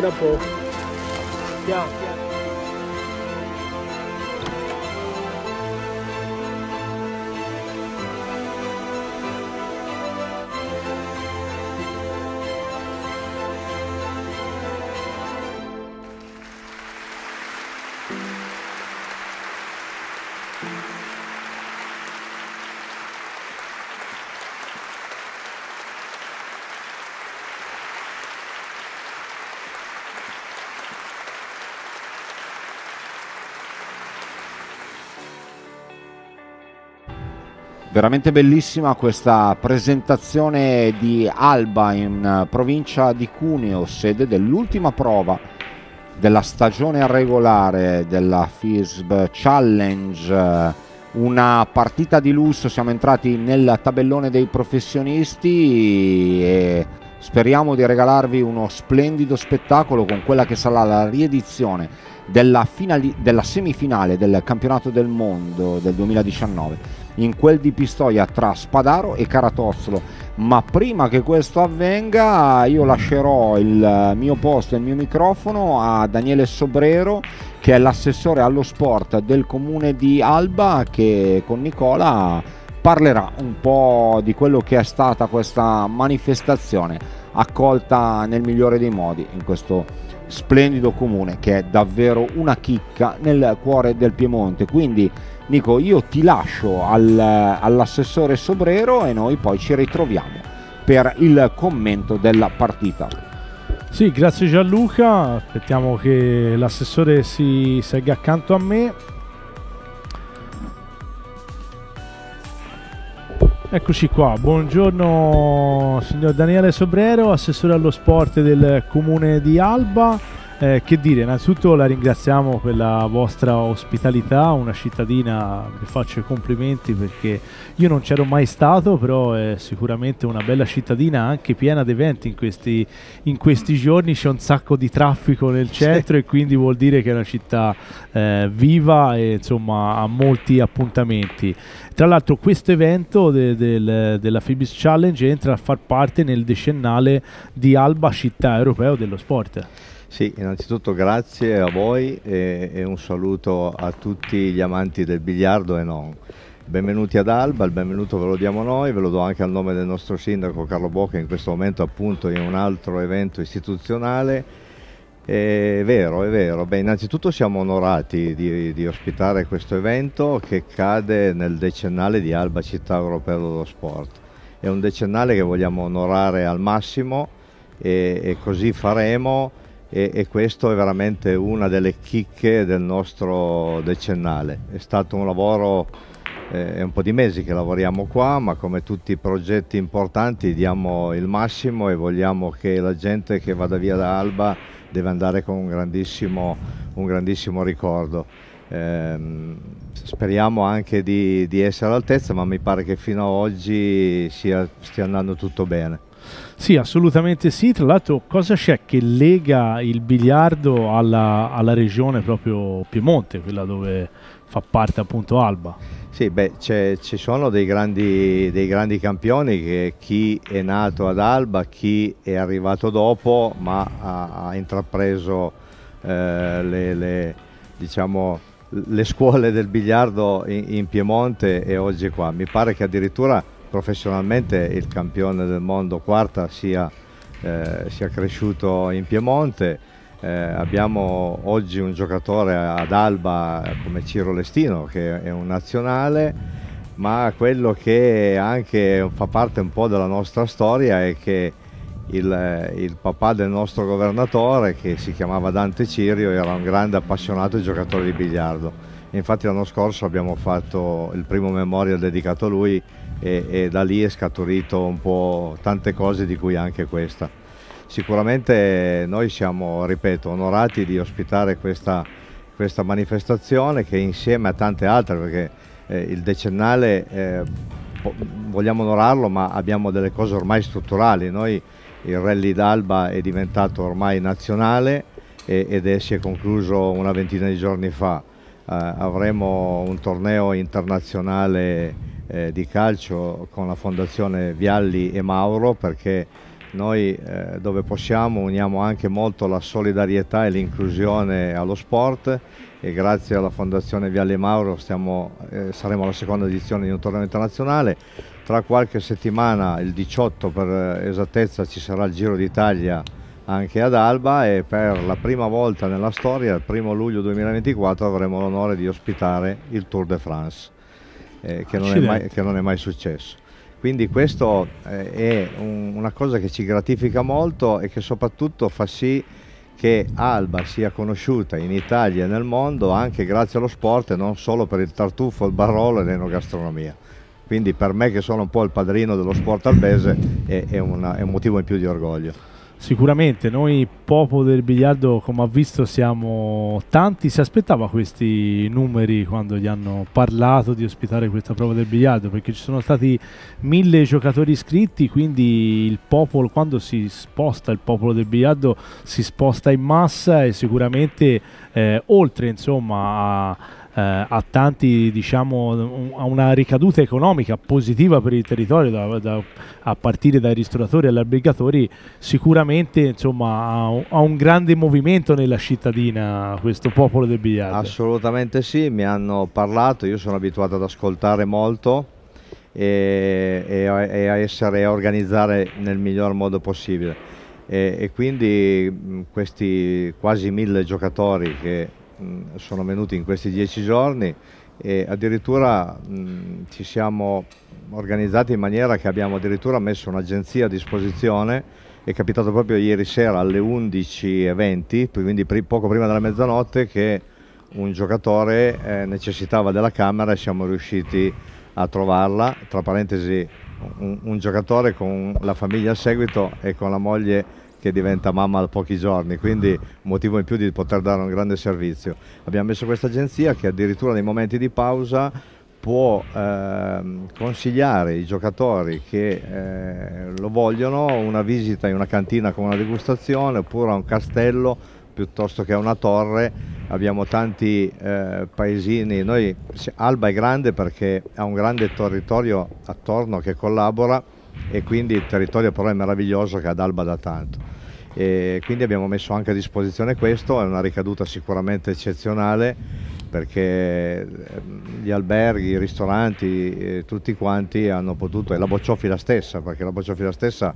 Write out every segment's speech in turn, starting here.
Un po'. Piano, piano. Veramente bellissima questa presentazione di Alba in provincia di Cuneo, sede dell'ultima prova della stagione regolare della FISB Challenge. Una partita di lusso, siamo entrati nel tabellone dei professionisti e speriamo di regalarvi uno splendido spettacolo con quella che sarà la riedizione della semifinale del campionato del mondo del 2019. In quel di Pistoia tra Spadaro e Caratozzolo. Ma prima che questo avvenga io lascerò il mio posto e il mio microfono a Daniele Sobrero, che è l'assessore allo sport del comune di Alba, che con Nicola parlerà un po' di quello che è stata questa manifestazione accolta nel migliore dei modi in questo splendido comune che è davvero una chicca nel cuore del Piemonte. Quindi Nico, io ti lascio all'assessore Sobrero e noi poi ci ritroviamo per il commento della partita. Sì, grazie Gianluca, aspettiamo che l'assessore si segga accanto a me. Eccoci qua, buongiorno signor Daniele Sobrero, assessore allo sport del comune di Alba. Che dire, innanzitutto la ringraziamo per la vostra ospitalità, una cittadina, vi faccio i complimenti perché io non c'ero mai stato, però è sicuramente una bella cittadina anche piena di eventi in questi giorni, c'è un sacco di traffico nel centro e quindi vuol dire che è una città viva e insomma ha molti appuntamenti. Tra l'altro questo evento della FIBIS Challenge entra a far parte nel decennale di Alba, città europeo dello sport. Sì, innanzitutto grazie a voi e un saluto a tutti gli amanti del biliardo e non. Benvenuti ad Alba, il benvenuto ve lo diamo noi, ve lo do anche al nome del nostro sindaco Carlo Bocca, in questo momento appunto in un altro evento istituzionale. È vero, è vero. Beh, innanzitutto siamo onorati di ospitare questo evento che cade nel decennale di Alba, città europea dello sport. È un decennale che vogliamo onorare al massimo e così faremo. E questo è veramente una delle chicche del nostro decennale. È stato un lavoro, è un po' di mesi che lavoriamo qua, ma come tutti i progetti importanti diamo il massimo e vogliamo che la gente che vada via da Alba deve andare con un grandissimo ricordo. Speriamo anche di essere all'altezza, ma mi pare che fino ad oggi stia andando tutto bene. Sì, assolutamente sì. Tra l'altro, cosa c'è che lega il biliardo alla regione proprio Piemonte, quella dove fa parte appunto Alba? Sì, beh, ci sono dei grandi campioni, che chi è nato ad Alba, chi è arrivato dopo, ma ha intrapreso le scuole del biliardo in Piemonte e oggi è qua. Mi pare che addirittura professionalmente il campione del mondo Quarta sia cresciuto in Piemonte. Abbiamo oggi un giocatore ad Alba come Ciro Lestino, che è un nazionale, ma quello che anche fa parte un po' della nostra storia è che il papà del nostro governatore, che si chiamava Dante Cirio, era un grande appassionato giocatore di biliardo. Infatti l'anno scorso abbiamo fatto il primo memorial dedicato a lui e da lì è scaturito un po' tante cose, di cui anche questa. Sicuramente noi siamo, ripeto, onorati di ospitare questa manifestazione, che insieme a tante altre, perché il decennale vogliamo onorarlo, ma abbiamo delle cose ormai strutturali. Noi il rally d'Alba è diventato ormai nazionale ed si è concluso una ventina di giorni fa. Avremo un torneo internazionale di calcio con la Fondazione Vialli e Mauro, perché noi dove possiamo uniamo anche molto la solidarietà e l'inclusione allo sport, e grazie alla Fondazione Vialli Mauro saremo alla seconda edizione di un torneo internazionale. Tra qualche settimana, il 18 per esattezza, ci sarà il Giro d'Italia anche ad Alba, e per la prima volta nella storia, il 1° luglio 2024, avremo l'onore di ospitare il Tour de France, che non è mai successo. Quindi questo è una cosa che ci gratifica molto e che soprattutto fa sì che Alba sia conosciuta in Italia e nel mondo anche grazie allo sport, e non solo per il tartufo, il barolo e l'enogastronomia. Quindi per me, che sono un po' il padrino dello sport albese, è un motivo in più di orgoglio. Sicuramente noi, popolo del biliardo, come ha visto, siamo tanti. Si aspettava questi numeri quando gli hanno parlato di ospitare questa prova del biliardo, perché ci sono stati 1000 giocatori iscritti, quindi il popolo, quando si sposta il popolo del biliardo, si sposta in massa, e sicuramente oltre, insomma, a tanti, diciamo, a una ricaduta economica positiva per il territorio, a partire dai ristoratori agli albergatori, sicuramente, insomma, ha un grande movimento nella cittadina questo popolo del biliardo. Assolutamente sì, mi hanno parlato, io sono abituato ad ascoltare molto e a essere, a organizzare nel miglior modo possibile, e quindi questi quasi 1000 giocatori che sono venuti in questi 10 giorni, e addirittura ci siamo organizzati in maniera che abbiamo addirittura messo un'agenzia a disposizione. È capitato proprio ieri sera alle 11:20, quindi poco prima della mezzanotte, che un giocatore necessitava della camera, e siamo riusciti a trovarla. Tra parentesi, un giocatore con la famiglia a seguito e con la moglie che diventa mamma da pochi giorni, quindi motivo in più di poter dare un grande servizio. Abbiamo messo questa agenzia che addirittura nei momenti di pausa può consigliare ai giocatori che lo vogliono una visita in una cantina con una degustazione, oppure a un castello piuttosto che a una torre. Abbiamo tanti paesini. Noi, Alba è grande perché ha un grande territorio attorno che collabora, e quindi il territorio però è meraviglioso, che ad Alba da tanto, e quindi abbiamo messo anche a disposizione questo. È una ricaduta sicuramente eccezionale, perché gli alberghi, i ristoranti, tutti quanti hanno potuto, e la Bocciofila stessa, perché la Bocciofila stessa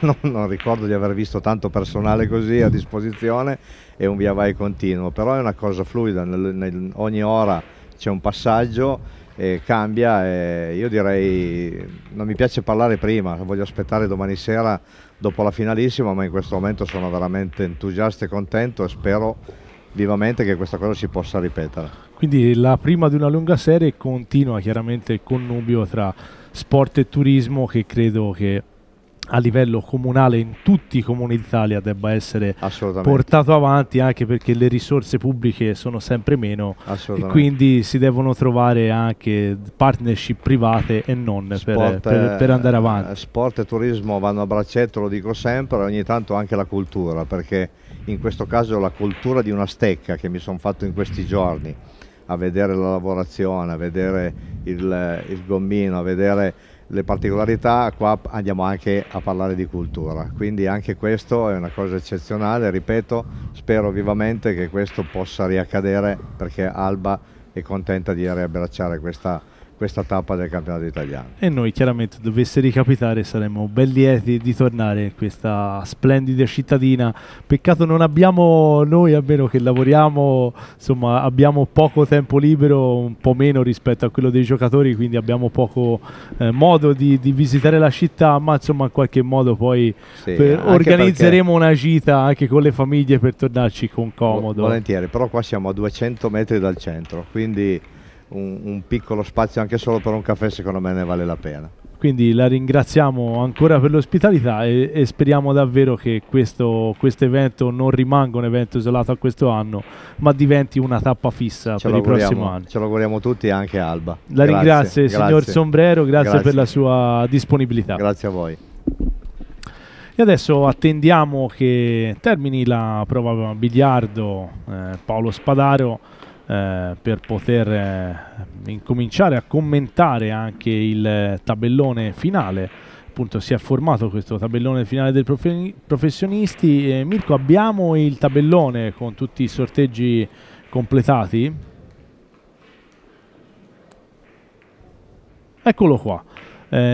non ricordo di aver visto tanto personale così a disposizione, è un via vai continuo, però è una cosa fluida, ogni ora c'è un passaggio e cambia, e io direi, non mi piace parlare prima, voglio aspettare domani sera dopo la finalissima, ma in questo momento sono veramente entusiasta e contento, e spero vivamente che questa cosa si possa ripetere. Quindi la prima di una lunga serie. Continua chiaramente il connubio tra sport e turismo, che credo che a livello comunale in tutti i comuni d'Italia debba essere portato avanti, anche perché le risorse pubbliche sono sempre meno e quindi si devono trovare anche partnership private e non sport, per andare avanti. Sport e turismo vanno a braccetto, lo dico sempre, e ogni tanto anche la cultura, perché in questo caso la cultura di una stecca che mi sono fatto in questi giorni, a vedere la lavorazione, a vedere il gommino, a vedere le particolarità, qua andiamo anche a parlare di cultura, quindi anche questo è una cosa eccezionale, ripeto, spero vivamente che questo possa riaccadere, perché Alba è contenta di riabbracciare questa tappa del campionato italiano. E noi chiaramente, dovesse ricapitare, saremmo ben lieti di tornare in questa splendida cittadina. Peccato non abbiamo, noi almeno che lavoriamo, insomma abbiamo poco tempo libero, un po' meno rispetto a quello dei giocatori, quindi abbiamo poco modo di visitare la città, ma insomma in qualche modo poi sì, organizzeremo una gita anche con le famiglie per tornarci con comodo. Volentieri, però qua siamo a 200 metri dal centro, quindi un piccolo spazio anche solo per un caffè secondo me ne vale la pena. Quindi la ringraziamo ancora per l'ospitalità e speriamo davvero che questo evento non rimanga un evento isolato a questo anno, ma diventi una tappa fissa per i prossimi anni. Ce lo auguriamo tutti, anche Alba. La ringrazio, signor Sombrero, grazie per la sua disponibilità. Grazie a voi. E adesso attendiamo che termini la prova biliardo Paolo Spadaro, per poter incominciare a commentare anche il tabellone finale. Appunto si è formato questo tabellone finale dei professionisti. Mirko, abbiamo il tabellone con tutti i sorteggi completati? Eccolo qua.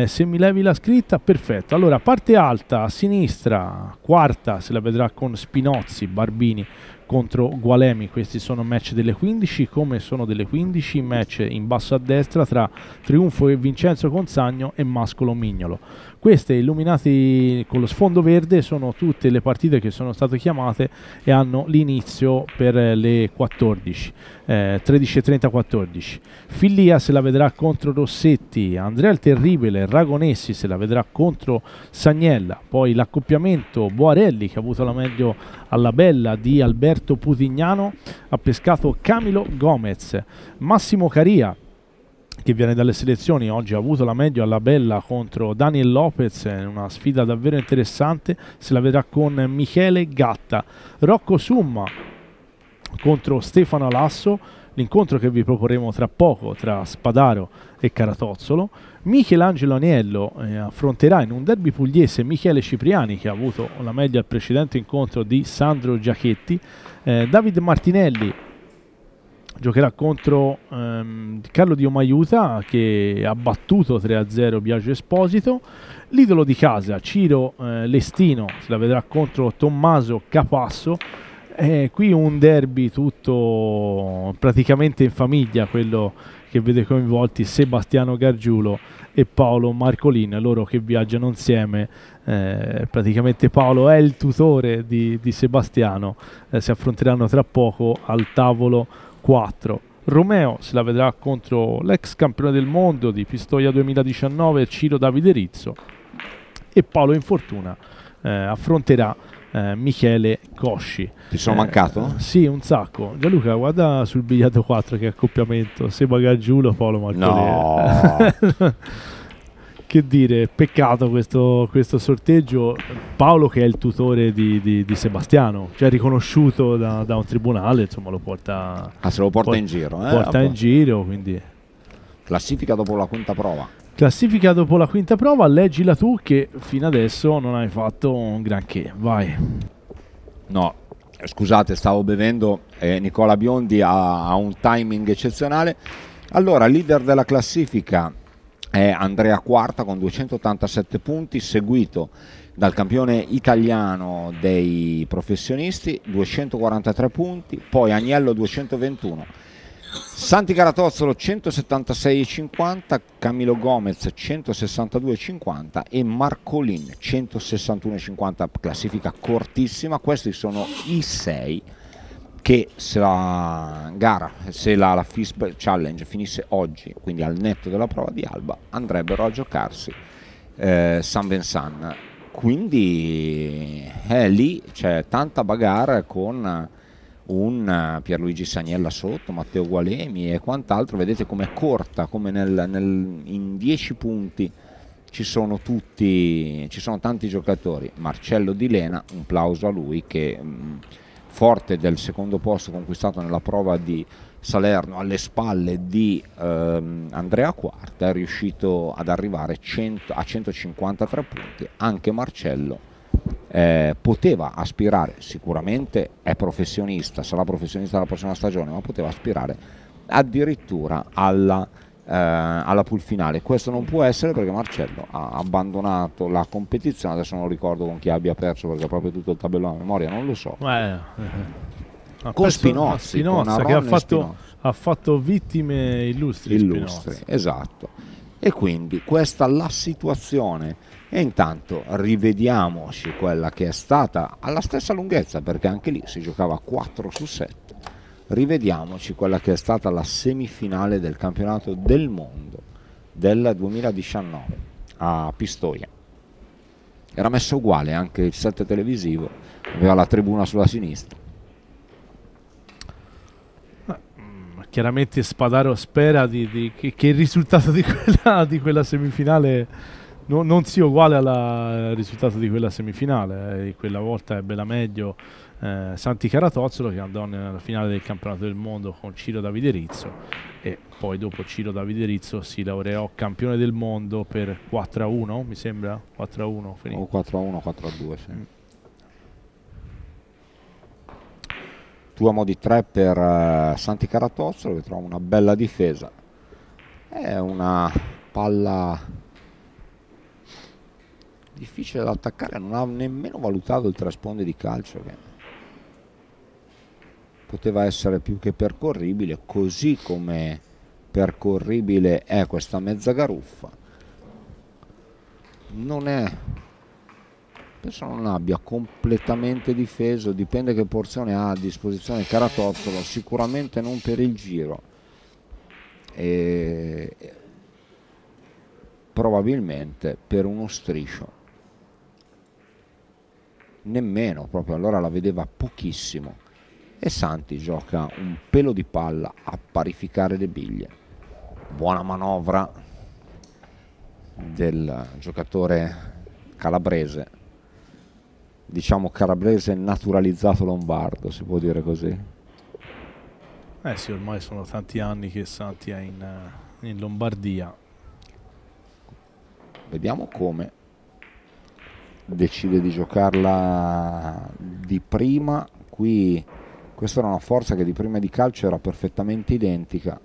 Se mi levi la scritta, perfetto. Allora, parte alta a sinistra, Quarta se la vedrà con Spinozzi, Barbini contro Gualemi, questi sono match delle 15, come sono delle 15 match in basso a destra tra Triunfo e Vincenzo Consagno e Mascolo Mignolo. Queste illuminate con lo sfondo verde sono tutte le partite che sono state chiamate e hanno l'inizio per le 14, 13:30-14. Fillia se la vedrà contro Rossetti, Andrea il Terribile, Ragonessi se la vedrà contro Sagnella, poi l'accoppiamento Boarelli che ha avuto la meglio alla bella di Alberto Putignano, ha pescato Camilo Gomez, Massimo Cariac che viene dalle selezioni, oggi ha avuto la meglio alla bella contro Daniel Lopez, una sfida davvero interessante, se la vedrà con Michele Gatta. Rocco Summa contro Stefano Alasso, l'incontro che vi proporremo tra poco tra Spadaro e Caratozzolo. Michelangelo Aniello affronterà in un derby pugliese Michele Cipriani, che ha avuto la meglio al precedente incontro di Sandro Giachetti. David Martinelli giocherà contro Carlo Diomaiuta, che ha battuto 3-0 Biagio Esposito. L'idolo di casa Ciro Lestino se la vedrà contro Tommaso Capasso. Qui un derby tutto praticamente in famiglia, quello che vede coinvolti Sebastiano Gargiulo e Paolo Marcolin, loro che viaggiano insieme, praticamente Paolo è il tutore di Sebastiano, si affronteranno tra poco al tavolo 4. Romeo se la vedrà contro l'ex campione del mondo di Pistoia 2019 Ciro Davide Rizzo, e Paolo Infortuna affronterà Michele Cosci. Ti sono mancato? Sì, un sacco. Gianluca, guarda sul biglietto 4 che accoppiamento, Seba Gargiulo, Paolo Marcolin. No. Che dire, peccato questo sorteggio. Paolo che è il tutore di Sebastiano, cioè riconosciuto da un tribunale, insomma lo porta, se lo porta in giro, porta in giro, quindi classifica dopo la quinta prova. Classifica dopo la quinta prova, leggila tu che fino adesso non hai fatto un granché, vai. No, scusate, stavo bevendo, Nicola Biondi ha un timing eccezionale. Allora, leader della classifica è Andrea Quarta con 287 punti, seguito dal campione italiano dei professionisti, 243 punti, poi Aniello 221. Santi Caratozzolo 176,50, Camilo Gomez 162,50 e Marcolin 161,50, classifica cortissima. Questi sono i 6 che se la FISB Challenge finisse oggi, quindi al netto della prova di Alba, andrebbero a giocarsi San Vincent quindi lì c'è tanta bagarre con un Pierluigi Sagnella sotto, Matteo Gualemi e quant'altro. Vedete com'è corta, come in 10 punti ci sono tanti giocatori. Marcello Di Lena, un plauso a lui, che forte del secondo posto conquistato nella prova di Salerno alle spalle di Andrea Quarta, è riuscito ad arrivare a 153 punti. Anche Marcello poteva aspirare, sicuramente è professionista, sarà professionista la prossima stagione, ma poteva aspirare addirittura alla pool finale. Questo non può essere perché Marcello ha abbandonato la competizione. Adesso non ricordo con chi abbia perso perché proprio tutto il tabellone a memoria non lo so. Con Spinozzi, che ha fatto vittime illustri. Esatto, e quindi questa è la situazione. E intanto rivediamoci quella che è stata alla stessa lunghezza, perché anche lì si giocava 4 su 7. Rivediamoci quella che è stata la semifinale del campionato del mondo del 2019 a Pistoia. Era messo uguale anche il set televisivo, aveva la tribuna sulla sinistra. Chiaramente Spadaro spera che il risultato di quella semifinale non sia uguale al risultato di quella semifinale. Quella volta ebbe la meglio Santi Caratozzolo, che andò nella finale del campionato del mondo con Ciro Davide Rizzo, e poi dopo Ciro Davide Rizzo si laureò campione del mondo per 4-1, mi sembra 4-1 finito. O 4-1, 4-2, sì. Uomo di 3 per Santi Caratozzolo, che trova una bella difesa, è una palla difficile da attaccare, non ha nemmeno valutato il trasponde di calcio che poteva essere più che percorribile, così come percorribile è questa mezza garuffa. Penso non abbia completamente difeso, dipende che porzione ha a disposizione Caratozzolo, sicuramente non per il giro e probabilmente per uno striscio, nemmeno proprio, allora la vedeva pochissimo, e Santi gioca un pelo di palla a parificare le biglie. Buona manovra del giocatore calabrese, diciamo calabrese naturalizzato lombardo, si può dire così? Eh sì, ormai sono tanti anni che Santi è in Lombardia. Vediamo come decide di giocarla di prima. Qui questa era una forza che di prima di calcio era perfettamente identica.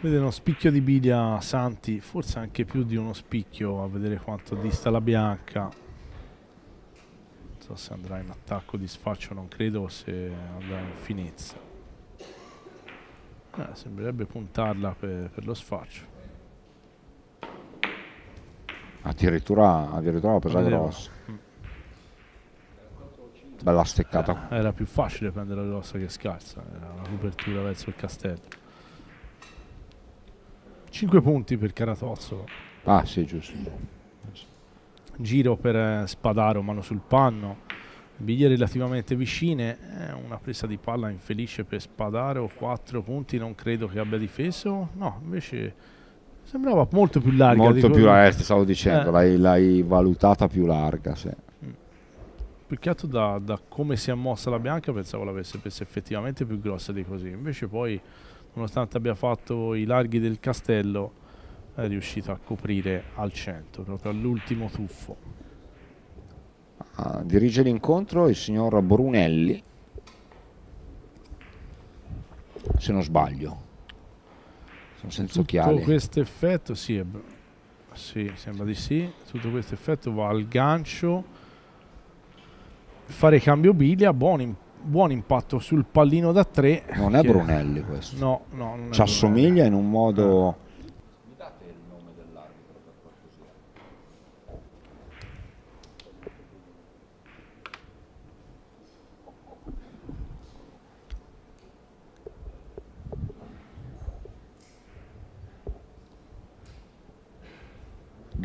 Vede uno spicchio di biglia Santi, forse anche più di uno spicchio, a vedere quanto dista la bianca. Non so se andrà in attacco di sfaccio, non credo, se andrà in finezza. Sembrerebbe puntarla per lo sfaccio. Addirittura la presa grossa. Bella steccata. Era più facile prendere la grossa che scarsa, era una copertura verso il castello. 5 punti per Caratozzolo. Ah sì, giusto. Giro per Spadaro, mano sul panno, biglie relativamente vicine, una presa di palla infelice per Spadaro, 4 punti, non credo che abbia difeso, no, invece sembrava molto più larga. Molto più larga, ti stavo dicendo, l'hai valutata più larga, sì. Più che altro da come si è mossa la bianca pensavo l'avesse presa effettivamente più grossa di così, invece poi, nonostante abbia fatto i larghi del castello, è riuscito a coprire al centro, proprio all'ultimo tuffo. Dirige l'incontro il signor Brunelli, se non sbaglio. Sono senza occhiali. Tutto questo effetto, sì, sembra di sì, tutto questo effetto va al gancio, fare cambio biglia, buon impatto sul pallino da 3. Non è Brunelli questo? No, non è. Ci assomiglia in un modo. Mi date il nome dell'arbitro per cortesia?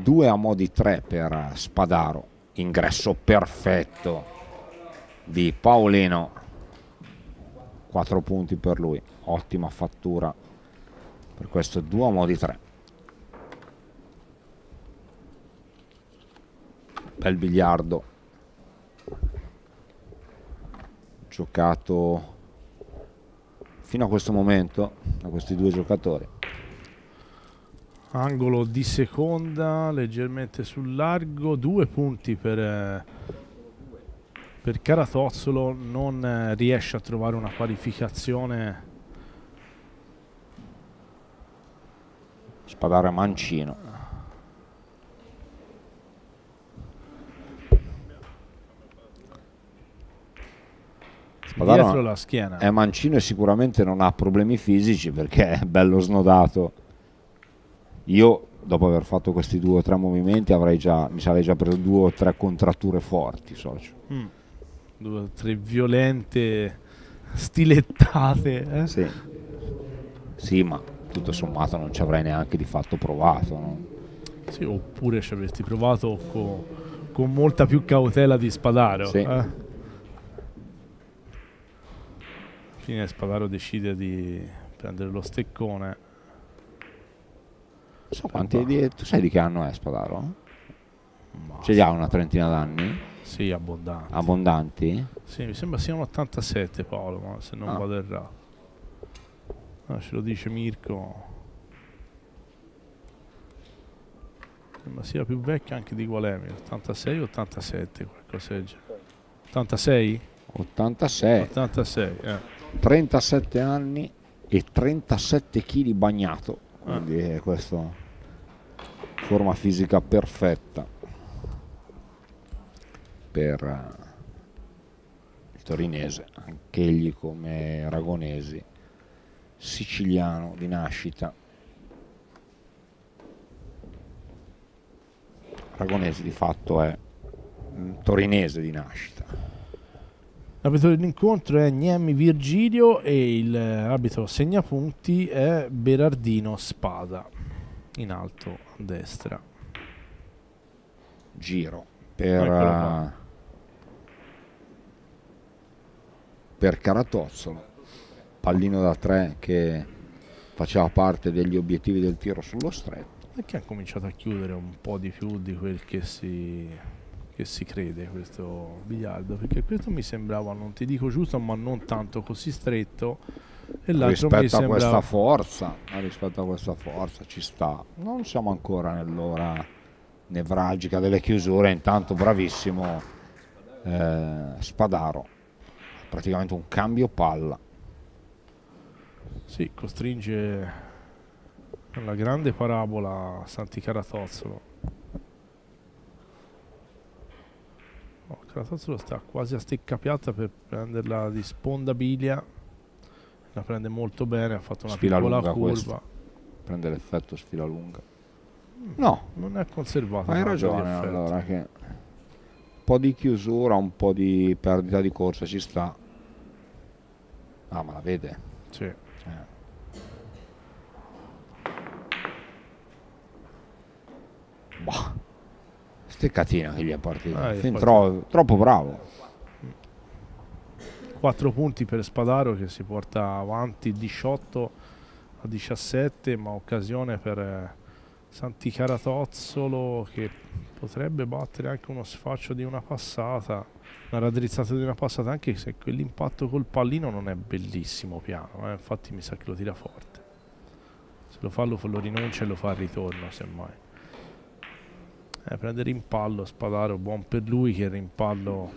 2 a mo' di 3 per Spadaro. Ingresso perfetto di Paolino, 4 punti per lui, ottima fattura per questo 2 a mo' di 3. Bel biliardo giocato fino a questo momento da questi due giocatori. Angolo di seconda leggermente sul largo, 2 punti per Caratozzolo. Non riesce a trovare una qualificazione. Spadaro a mancino, dietro la schiena. È mancino e sicuramente non ha problemi fisici perché è bello snodato. Io dopo aver fatto questi 2 o 3 movimenti avrei già, mi sarei già preso 2 o 3 contratture forti, socio. 2 o 3 violente stilettate, eh? Sì. Sì, ma tutto sommato non ci avrei neanche di fatto provato, no? Sì, oppure ci avresti provato con molta più cautela di Spadaro. Sì. Spadaro decide di prendere lo steccone. So quanti tu sai di che anno è Spadaro? Ce li ha una trentina d'anni? Sì, abbondanti. Abbondanti? Sì, mi sembra sia un 87 Paolo, ma se non vado errato. No, ce lo dice Mirko. Sembra sia più vecchia anche di Gualemi, 86 o 87, qualcosa del genere. 86? 86. 86, 37 anni e 37 kg bagnato, quindi è questa forma fisica perfetta per il torinese, anch'egli come Ragonesi, siciliano di nascita. Ragonesi di fatto è torinese di nascita. L'arbitro dell'incontro è Niemi Virgilio e il arbitro segnapunti è Berardino Spada, in alto a destra. Giro per Caratozzolo, pallino da 3 che faceva parte degli obiettivi del tiro sullo stretto. E che ha cominciato a chiudere un po' di più di quel che si crede questo biliardo, perché questo mi sembrava, non ti dico giusto, ma non tanto così stretto, e l'altro mi sembrava... rispetto a questa forza ci sta. Non siamo ancora nell'ora nevralgica delle chiusure. Intanto bravissimo Spadaro, praticamente un cambio palla. Si costringe alla grande parabola Santi Caratozzolo. Caratozzolo sta quasi a steccapiatta per prenderla di sponda bilia, la prende molto bene, ha fatto una piccola curva. Questa. Prende l'effetto sfila lunga. No, non è conservata. Hai ragione, allora, che un po' di chiusura, un po' di perdita di corsa ci sta. Ah, ma la vede? Sì. Bah. Steccatina che gli è partita, troppo bravo. 4 punti per Spadaro che si porta avanti 18 a 17, ma occasione per Santi Caratozzolo che potrebbe battere anche uno sfaccio di una passata, una raddrizzata di una passata, anche se quell'impatto col pallino non è bellissimo piano, infatti mi sa che lo tira forte. Se lo fa lo rinuncia e lo fa al ritorno semmai. Prende rimpallo Spadaro, buon per lui che il rimpallo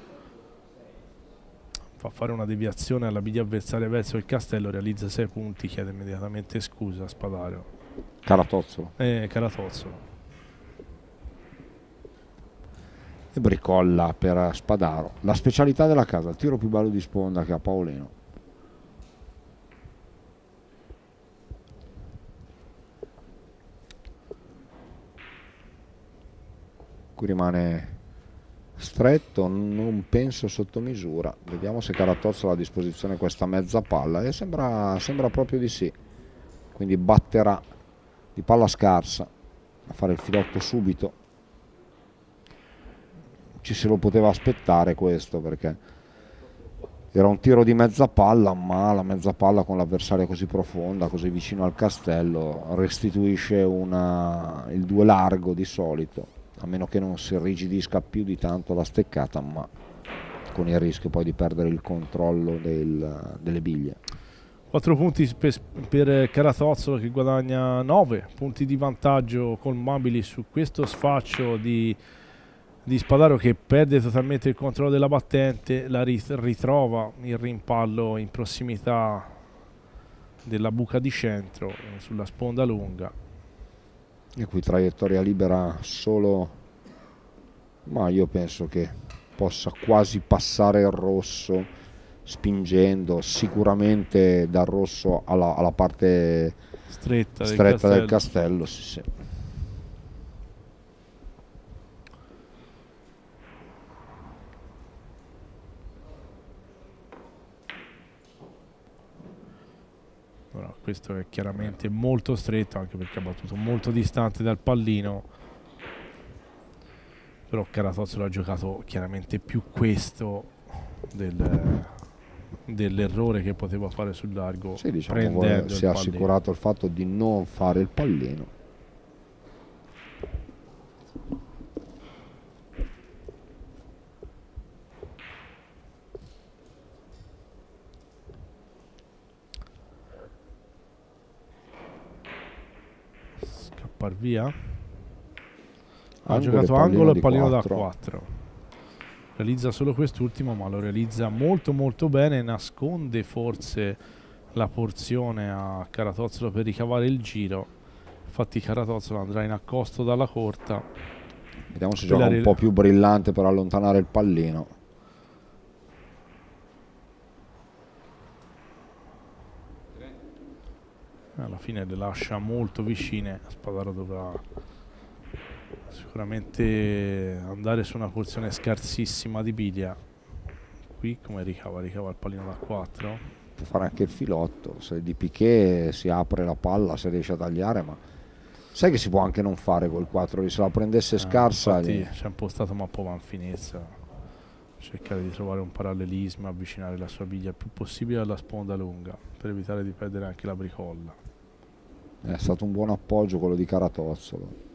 fa fare una deviazione alla biglia avversaria verso il castello, realizza 6 punti, chiede immediatamente scusa Spadaro. Caratozzolo. E bricolla per Spadaro, la specialità della casa, il tiro più bello di sponda che ha Paolino. Rimane stretto, non penso sotto misura. Vediamo se Caratozzolo ha a disposizione questa mezza palla e sembra proprio di sì, quindi batterà di palla scarsa a fare il filotto subito. ci se lo poteva aspettare questo, perché era un tiro di mezza palla, ma la mezza palla con l'avversaria così profonda, così vicino al castello, restituisce il due largo di solito, a meno che non si irrigidisca più di tanto la steccata, ma con il rischio poi di perdere il controllo delle biglie. 4 punti per Caratozzolo, che guadagna 9 punti di vantaggio colmabili su questo sfaccio di Spadaro, che perde totalmente il controllo della battente, la ritrova il rimpallo in prossimità della buca di centro sulla sponda lunga. E qui traiettoria libera solo, ma io penso che possa quasi passare il rosso, spingendo sicuramente dal rosso alla parte stretta del castello, sì, sì. Allora, questo è chiaramente molto stretto, anche perché ha battuto molto distante dal pallino, però Caratozzolo ha giocato chiaramente più questo dell'errore che poteva fare sul largo. Sì, diciamo, si è assicurato il fatto di non fare il pallino. Scappar via. Ha giocato angolo e pallino da 4. Realizza solo quest'ultimo, ma lo realizza molto molto bene, nasconde forse la porzione a Caratozzolo per ricavare il giro. Infatti Caratozzolo andrà in accosto dalla corta. Vediamo se gioca un po' più brillante per allontanare il pallino. Alla fine le lascia molto vicine. Spadaro dovrà sicuramente andare su una porzione scarsissima di biglia. Qui come ricava il pallino da 4. Può fare anche il filotto, se di picchè si apre la palla, se riesce a tagliare, ma sai che si può anche non fare col 4, se la prendesse scarsa. Infatti c'è impostato ma poi va in finezza, cercare di trovare un parallelismo, avvicinare la sua biglia il più possibile alla sponda lunga per evitare di perdere anche la bricolla. È stato un buon appoggio quello di Caratozzolo,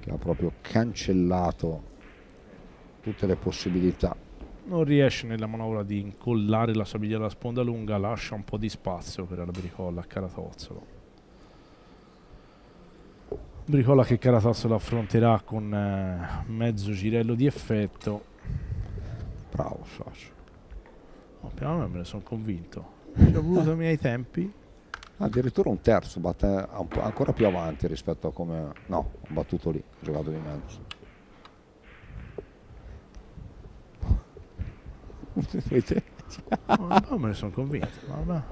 che ha proprio cancellato tutte le possibilità. Non riesce nella manovra di incollare la sua biglia alla sponda lunga, lascia un po' di spazio per la bricolla a Caratozzolo. Bricolla che Caratozzolo affronterà con mezzo girello di effetto. Bravo Sasha. Ma piano me ne sono convinto. Ci ho voluto i miei tempi. Addirittura un terzo, batte ancora più avanti rispetto a come... No, ha battuto lì, ha giocato di mezzo. No, me ne sono convinto, vabbè.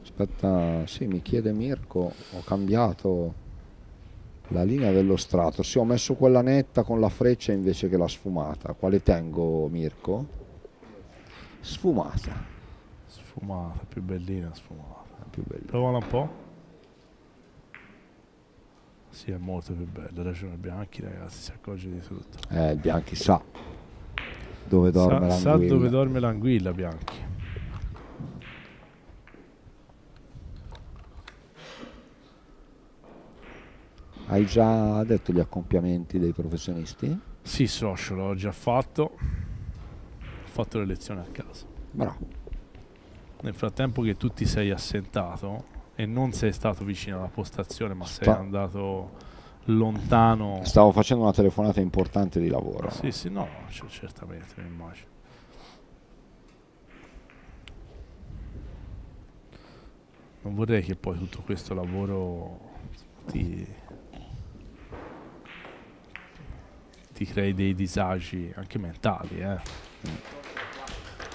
Aspetta, sì, mi chiede Mirko, ho cambiato la linea dello strato, sì, ho messo quella netta con la freccia invece che la sfumata. Quale tengo, Mirko? Sfumata. Sfumata, più bellina sfumata. Più bellina. Provala un po'. Sì, è molto più bella, ragione Bianchi, ragazzi, si accorge di tutto. Il Bianchi sa dove dorme l'anguilla. Sa dove dorme l'anguilla, Bianchi. Hai già detto gli accoppiamenti dei professionisti? Sì, socio, l'ho già fatto. Ho fatto le lezioni a casa. Bravo. Nel frattempo che tu ti sei assentato e non sei stato vicino alla postazione, ma sei andato lontano. Stavo facendo una telefonata importante di lavoro. Sì, no? Sì, no, certamente, mi immagino. Non vorrei che poi tutto questo lavoro ti crei dei disagi anche mentali,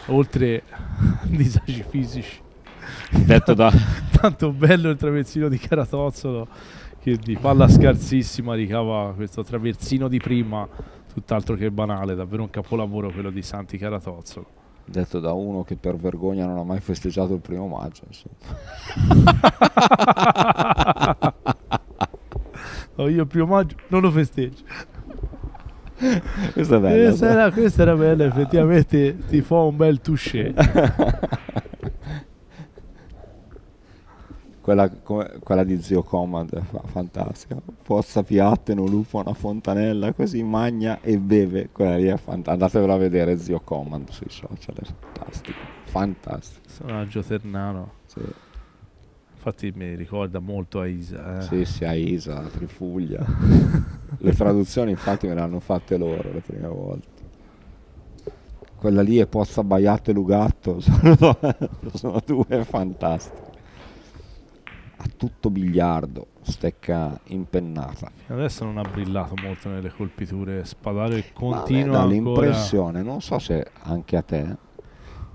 oltre disagi fisici. Detto da tanto bello il traversino di Caratozzolo, che di palla scarsissima ricava questo traversino di prima, tutt'altro che banale, davvero un capolavoro quello di Santi Caratozzolo. detto da uno che per vergogna non ha mai festeggiato il 1° maggio, insomma. No, io il 1° maggio non lo festeggio. Questa è bella, questa era bella, effettivamente ti fa un bel touché. Quella di Zio Command, fantastica. Pozza piatteno, lupo, una fontanella, così magna e beve. Quella lì è fantastica. Andatevela a vedere, Zio Command sui social, è fantastico. Fantastico. Personaggio ternano. Sì. Infatti mi ricorda molto a Isa. Sì, sì, a Isa, a Trifuglia. Le traduzioni infatti me le hanno fatte loro le prime volte. Quella lì è Pozza Baiate Lugatto, sono due fantastiche. A tutto biliardo, stecca impennata. Adesso non ha brillato molto nelle colpiture. Spadaro e continua. Ma l'impressione, non so se anche a te,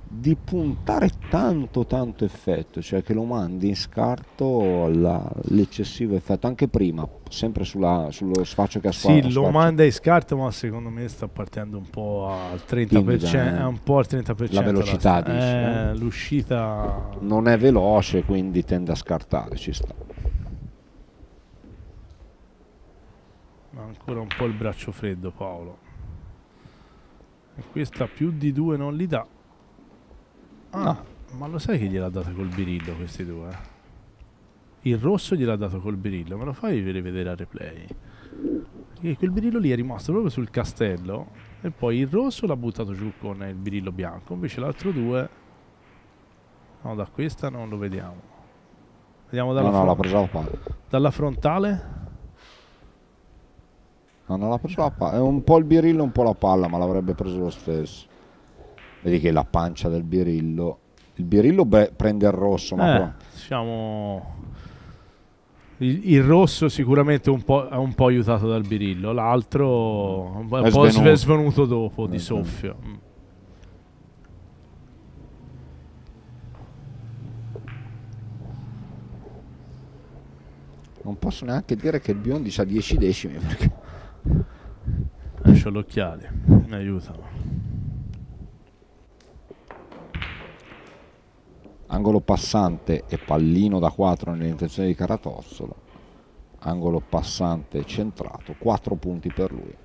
di puntare tanto effetto, cioè che lo mandi in scarto l'eccessivo effetto, anche prima, sempre sullo sfaccio che ha sfacciato. Sì, lo manda in scarto, ma secondo me sta partendo un po' al 30%, un po' al 30%. La velocità, dici. L'uscita non è veloce, quindi tende a scartare, ci sta. Ma ancora un po' il braccio freddo Paolo. E questa più di 2 non li dà. No. Ma lo sai che gliel'ha dato col birillo questi due? Il rosso gliel'ha dato col birillo, me lo fai rivedere al replay? Perché quel birillo lì è rimasto proprio sul castello e poi il rosso l'ha buttato giù con il birillo bianco, invece l'altro due... No, da questa non lo vediamo. Vediamo dalla frontale. Dalla frontale? No, non l'ha preso la palla. È un po' il birillo, un po' la palla, ma l'avrebbe preso lo stesso. Vedi che la pancia del birillo. Il birillo prende il rosso, ma diciamo il rosso sicuramente un po' aiutato dal birillo, l'altro un po' svenuto dopo di soffio. Non posso neanche dire che il biondi ha 10 decimi perché lascio gli occhiali, mi aiutano. Angolo passante e pallino da 4 nell'intenzione di Caratozzolo. Angolo passante centrato, 4 punti per lui.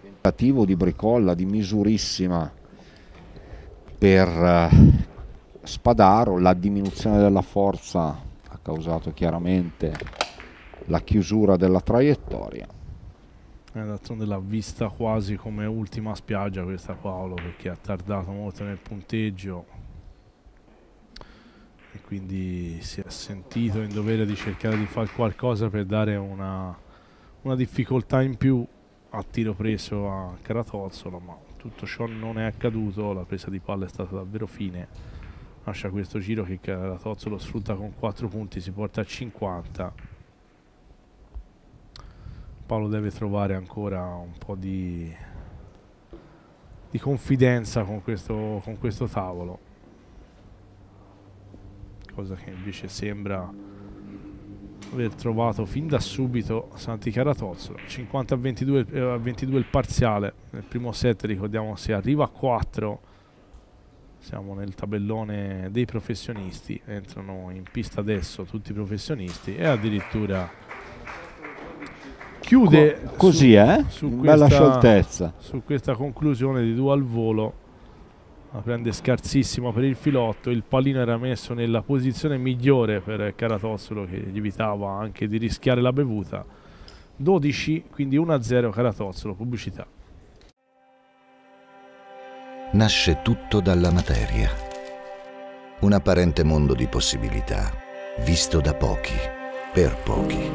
Tentativo di Bricolla di misurissima per Spadaro, la diminuzione della forza ha causato chiaramente la chiusura della traiettoria. D'altronde l'ha vista quasi come ultima spiaggia questa Paolo, perché ha tardato molto nel punteggio e quindi si è sentito in dovere di cercare di fare qualcosa per dare una difficoltà in più a tiro preso a Caratozzolo, ma tutto ciò non è accaduto, la presa di palla è stata davvero fine. Lascia questo giro che Caratozzolo sfrutta con 4 punti, si porta a 50. Paolo deve trovare ancora un po' di confidenza con questo tavolo, cosa che invece sembra aver trovato fin da subito Santi Caratozzolo. 50 a 22, il parziale. Nel primo set, ricordiamo, se arriva a 4 siamo nel tabellone dei professionisti, entrano in pista adesso tutti i professionisti e addirittura chiude bella scioltezza su questa conclusione di due al volo. La prende scarsissima per il filotto, il pallino era messo nella posizione migliore per Caratozzolo che gli evitava anche di rischiare la bevuta. 12, quindi 1-0 Caratozzolo, pubblicità. Nasce tutto dalla materia. Un apparente mondo di possibilità, visto da pochi, per pochi.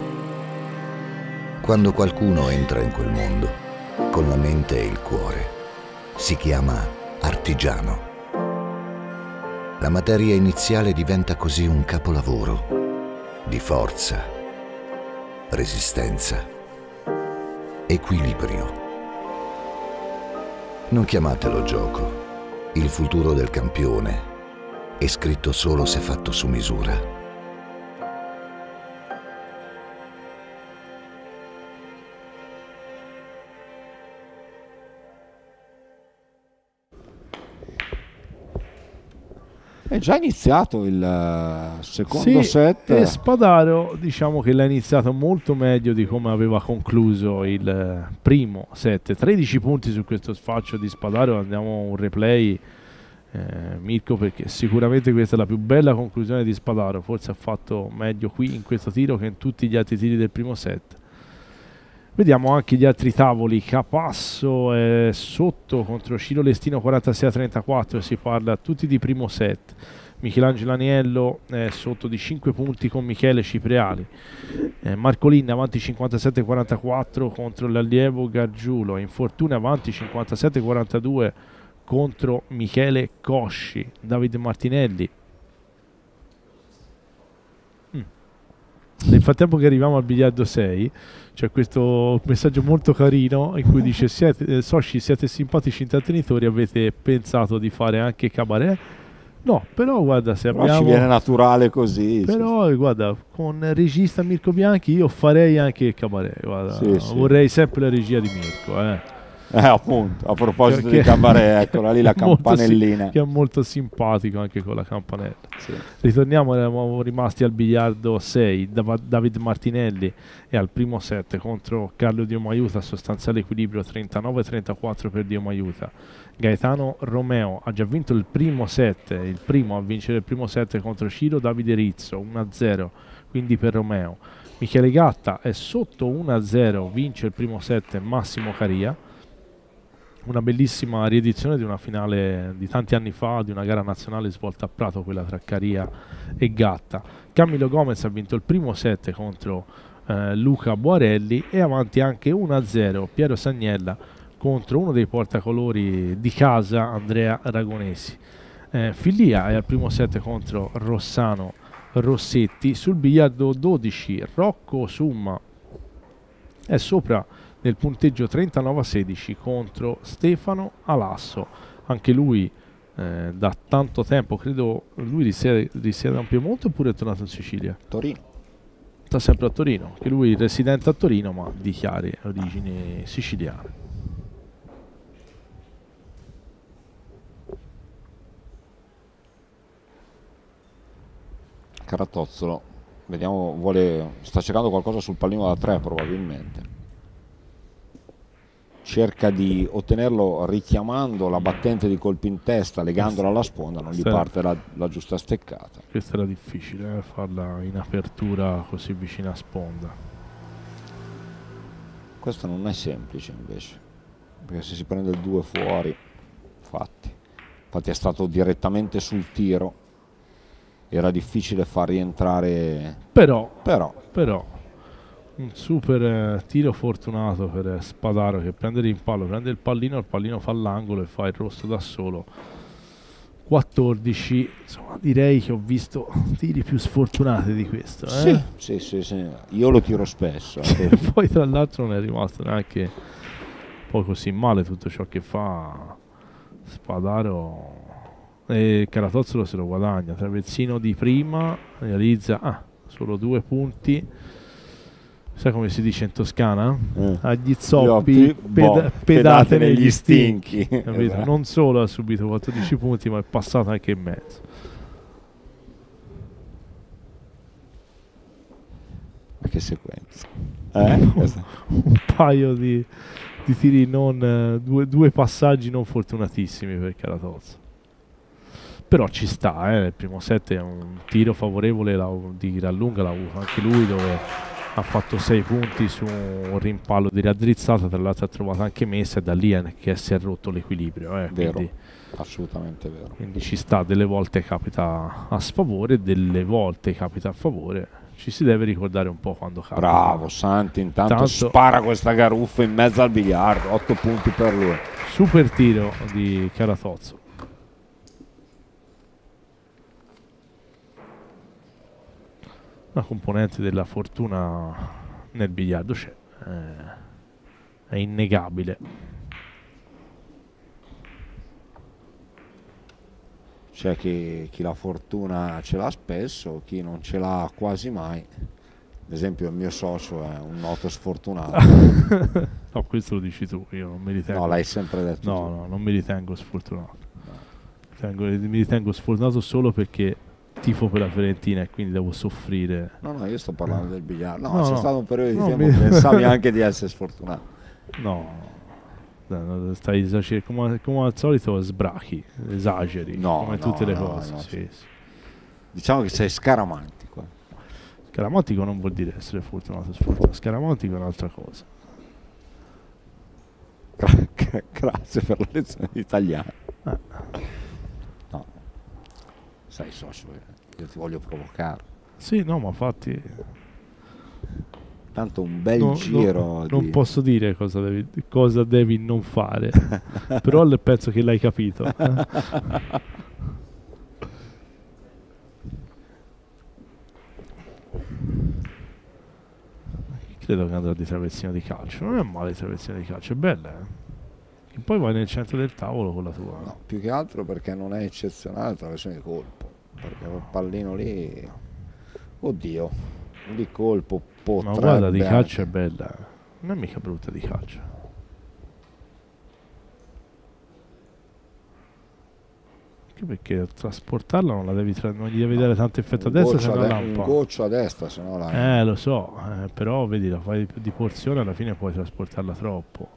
Quando qualcuno entra in quel mondo, con la mente e il cuore, si chiama artigiano. La materia iniziale diventa così un capolavoro di forza, resistenza, equilibrio. Non chiamatelo gioco, Il futuro del campione è scritto solo se fatto su misura. È già iniziato il secondo set e Spadaro diciamo che l'ha iniziato molto meglio di come aveva concluso il primo set. 13 punti su questo sfaccio di Spadaro. Andiamo a un replay, Mirko, perché sicuramente questa è la più bella conclusione di Spadaro. Forse ha fatto meglio qui in questo tiro che in tutti gli altri tiri del primo set. Vediamo anche gli altri tavoli. Capasso è sotto contro Ciro Lestino 46-34, si parla tutti di primo set. Michelangelo Aniello è sotto di 5 punti con Michele Cipriani. Marcolin avanti 57-44 contro l'allievo Gargiulo. Infortuna avanti 57-42 contro Michele Cosci. David Martinelli. Nel frattempo che arriviamo al biliardo 6 c'è questo messaggio molto carino in cui dice: siete simpatici intrattenitori, avete pensato di fare anche cabaret? No, però guarda, se abbiamo... Però ci viene naturale così. Però sì, guarda, con il regista Mirko Bianchi io farei anche il cabaret, guarda, sì, vorrei sempre la regia di Mirko. Appunto, a proposito di cabaret, eccola lì la campanellina. Che è molto simpatico anche con la campanella. Sì. Ritorniamo, eravamo rimasti al biliardo 6, David Martinelli è al primo set contro Carlo Diomaiuta, sostanziale equilibrio 39-34 per Diomaiuta. Gaetano Romeo ha già vinto il primo set, il primo a vincere il primo set contro Ciro Davide Rizzo, 1-0, quindi per Romeo. Michele Gatta è sotto 1-0, vince il primo set Massimo Cariac. Una bellissima riedizione di una finale di tanti anni fa, di una gara nazionale svolta a Prato, quella tra Cariac e Gatta. Camilo Gomez ha vinto il primo set contro Luca Boarelli e avanti anche 1-0 Piero Sagnella contro uno dei portacolori di casa, Andrea Aragonesi. Filia è al primo set contro Rossano Rossetti. Sul biliardo 12 Rocco Summa è sopra nel punteggio 39-16 contro Stefano Alasso, anche lui da tanto tempo, credo lui risiede a Piemonte oppure è tornato in Sicilia? Torino. Sta sempre a Torino, che lui è residente a Torino ma dichiari origini siciliane. Caratozzolo, vediamo, sta cercando qualcosa sul pallino da 3 probabilmente. Cerca di ottenerlo richiamando la battente di colpi in testa, legandola alla sponda, non gli parte la giusta steccata. Questa era difficile, farla in apertura così vicina a sponda. Questo non è semplice invece, perché se si prende il 2 fuori, infatti è stato direttamente sul tiro, era difficile far rientrare... Però. Un super tiro fortunato per Spadaro, che prende rimpallo, prende il pallino fa l'angolo e fa il rosso da solo. 14, insomma direi che ho visto tiri più sfortunati di questo. Sì, io lo tiro spesso. E poi tra l'altro non è rimasto neanche poi così male tutto ciò che fa Spadaro. E Caratozzolo se lo guadagna, traversino di prima, realizza solo 2 punti. Sai come si dice in Toscana? Agli zoppi, pedate negli stinchi. Capito? Non solo ha subito 14 punti, ma è passato anche in mezzo. Ma che sequenza! Un paio di tiri non... due passaggi non fortunatissimi per Caratozzo. Però ci sta, nel primo set è un tiro favorevole, di gran lunga l'ha avuto anche lui, dove... ha fatto 6 punti su un rimpallo di raddrizzata, tra l'altro ha trovato anche messa, e da lì che si è rotto l'equilibrio. Vero, quindi, assolutamente vero. Quindi ci sta, delle volte capita a sfavore, delle volte capita a favore, ci si deve ricordare un po' quando capita. Bravo, Santi intanto spara questa garuffa in mezzo al biliardo, 8 punti per lui. Super tiro di Caratozzo. La componente della fortuna nel biliardo c'è, è innegabile. c'è chi la fortuna ce l'ha spesso, chi non ce l'ha quasi mai. Ad esempio il mio socio è un noto sfortunato. No, questo lo dici tu, io non mi ritengo. No, l'hai sempre detto. No, tu. No, non mi ritengo sfortunato. Mi ritengo sfortunato solo perché tifo per la Fiorentina e quindi devo soffrire. No, no, io sto parlando del biliardo. No, c'è stato un periodo di tempo che pensavi anche di essere sfortunato. No. Stai esagerando, come al solito sbrachi, esageri, no, come tutte le cose. No, sì, sì. Diciamo che sei scaramantico. Scaramantico non vuol dire essere fortunato, scaramantico è un'altra cosa. Grazie per la lezione di italiano. No, sai socio, io ti voglio provocare. Sì, no, ma infatti... Tanto un bel giro. Non posso dire cosa devi non fare, però penso che l'hai capito. Credo che andrà di traversino di calcio. Non è male il traversino di calcio, è bella. E poi vai nel centro del tavolo con la tua. No, più che altro perché non è eccezionale la traversione di colpo. Perché quel pallino lì, oddio, di colpo. Ma guarda, di calcio è bella, non è mica brutta di calcio. Anche perché trasportarla non la devi, non gli devi dare tanto effetto a destra, se no la un goccio a destra, se no la. Lo so, però vedi, la fai di porzione, alla fine puoi trasportarla troppo.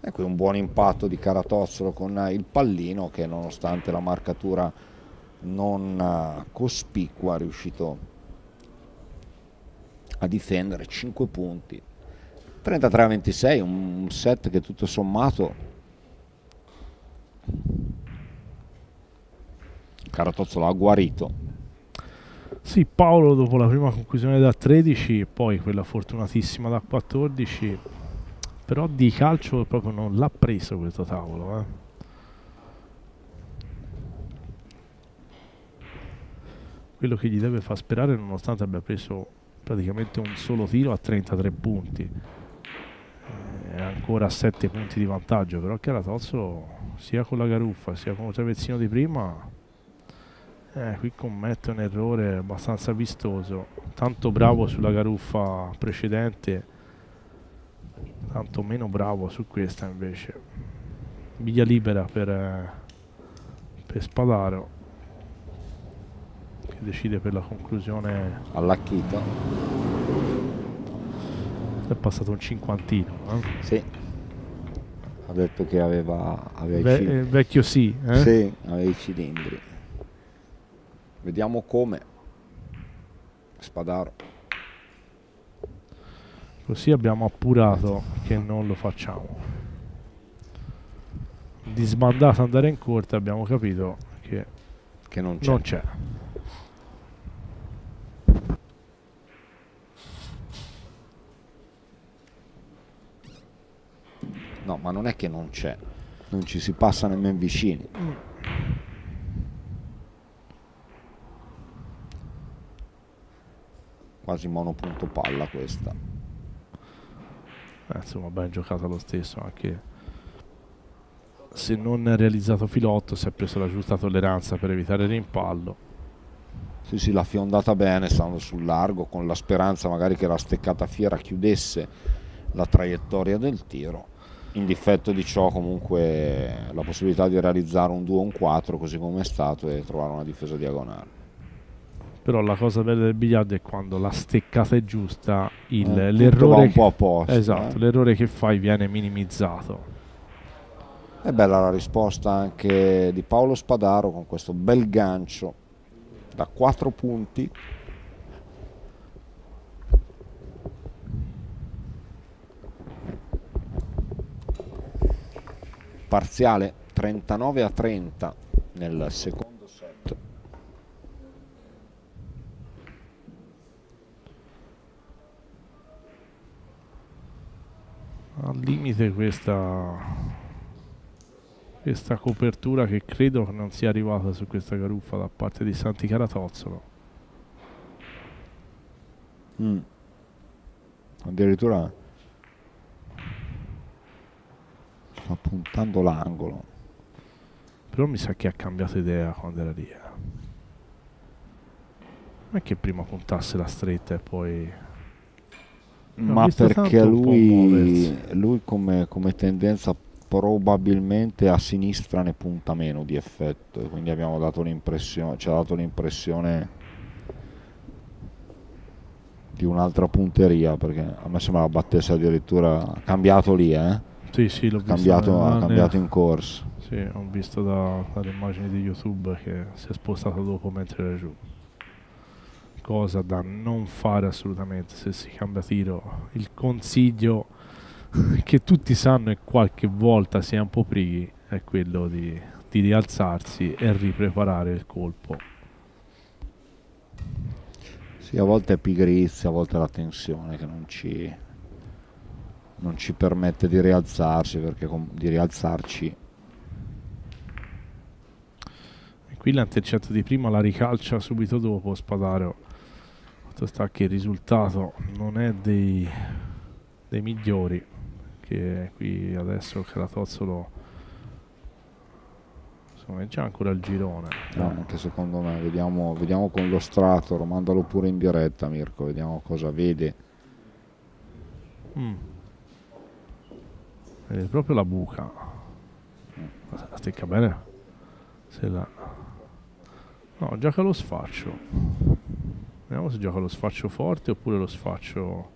Ecco, un buon impatto di Caratozzolo con il pallino che, nonostante la marcatura non cospicua, è riuscito a difendere 5 punti, 33-26, un set che tutto sommato Caratozzolo ha guarito. Sì, Paolo dopo la prima conclusione da 13 e poi quella fortunatissima da 14, però di calcio proprio non l'ha preso questo tavolo, eh. Quello che gli deve far sperare, nonostante abbia preso praticamente un solo tiro a 33 punti, ancora 7 punti di vantaggio, però Caratozzolo sia con la garuffa sia con il travezzino di prima, qui commette un errore abbastanza vistoso. Tanto bravo sulla garuffa precedente, tanto meno bravo su questa invece. Via libera per Spadaro, decide per la conclusione all'acchito. È passato un cinquantino, eh? Sì, ha detto che aveva il vecchio, sì, eh? Sì, aveva i cilindri. Vediamo come Spadaro, così abbiamo appurato che non lo facciamo di sbandata andare in corte. Abbiamo capito che non c'è. No, ma non è che non c'è, non ci si passa nemmeno vicini. Quasi monopunto palla questa. Insomma, ben giocata lo stesso, anche se non è realizzato filotto, si è preso la giusta tolleranza per evitare il rimpallo. Sì, sì, l'ha fiondata bene, stando sul largo, con la speranza magari che la steccata fiera chiudesse la traiettoria del tiro. In difetto di ciò, comunque, la possibilità di realizzare un 2 o un 4 così come è stato e trovare una difesa diagonale. Però la cosa bella del biliardo è quando la steccata è giusta, l'errore va un po' a posto. Esatto, l'errore che fai viene minimizzato. È bella la risposta anche di Paolo Spadaro con questo bel gancio da 4 punti. Parziale 39-30 nel secondo set. Al limite questa copertura che credo non sia arrivata su questa garuffa da parte di Santi Caratozzolo. Addirittura sta puntando l'angolo. Però mi sa che ha cambiato idea quando era lì. Non è che prima puntasse la stretta e poi... No, ma perché lui come tendenza probabilmente a sinistra ne punta meno di effetto, quindi abbiamo dato l'impressione, ci ha dato l'impressione di un'altra punteria, perché a me sembrava battesse addirittura, ha cambiato lì, eh? Sì, sì, l'ho visto. Ha cambiato in corso. Sì, ho visto dalle immagini di YouTube che si è spostato dopo mentre era giù. Cosa da non fare assolutamente se si cambia tiro. Il consiglio che tutti sanno e qualche volta si è un po' prighi è quello di rialzarsi e ripreparare il colpo. Sì, a volte è pigrizia, a volte è la tensione che non ci permette di rialzarsi, perché e qui l'antercetto di prima la ricalcia subito dopo Spadaro. Sta che il risultato non è dei migliori, che qui adesso Caratozzolo insomma è già ancora il girone, no, anche secondo me. Vediamo con lo strato, mandalo pure in diretta Mirko, vediamo cosa vede. Vede proprio la buca, ma se la stecca bene, se la... no, gioca lo sfaccio. Vediamo se gioca lo sfaccio forte oppure lo sfaccio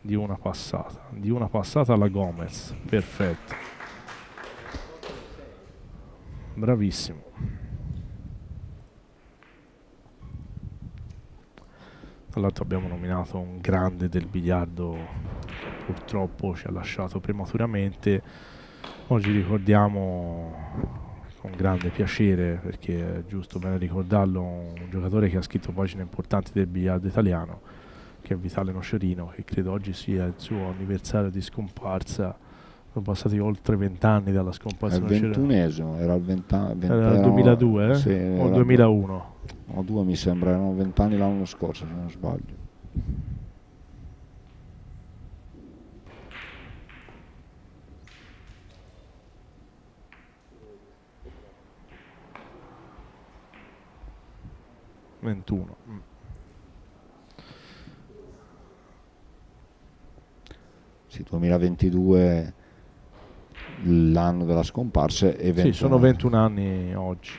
di una passata. Di una passata alla Gomez, perfetto. Bravissimo. Tra l'altro abbiamo nominato un grande del biliardo che purtroppo ci ha lasciato prematuramente. Oggi ricordiamo... con grande piacere, perché è giusto bene ricordarlo, un giocatore che ha scritto pagine importanti del biliardo italiano, che è Vitale Nocerino, che credo oggi sia il suo anniversario di scomparsa. Sono passati oltre 20 anni dalla scomparsa. È il 21esimo, era il 2002 sì, o 2001? O 2 mi sembra, erano 20 anni l'anno scorso se non sbaglio. Sì, 2022 l'anno della scomparsa. E sì, sono 21 anni oggi.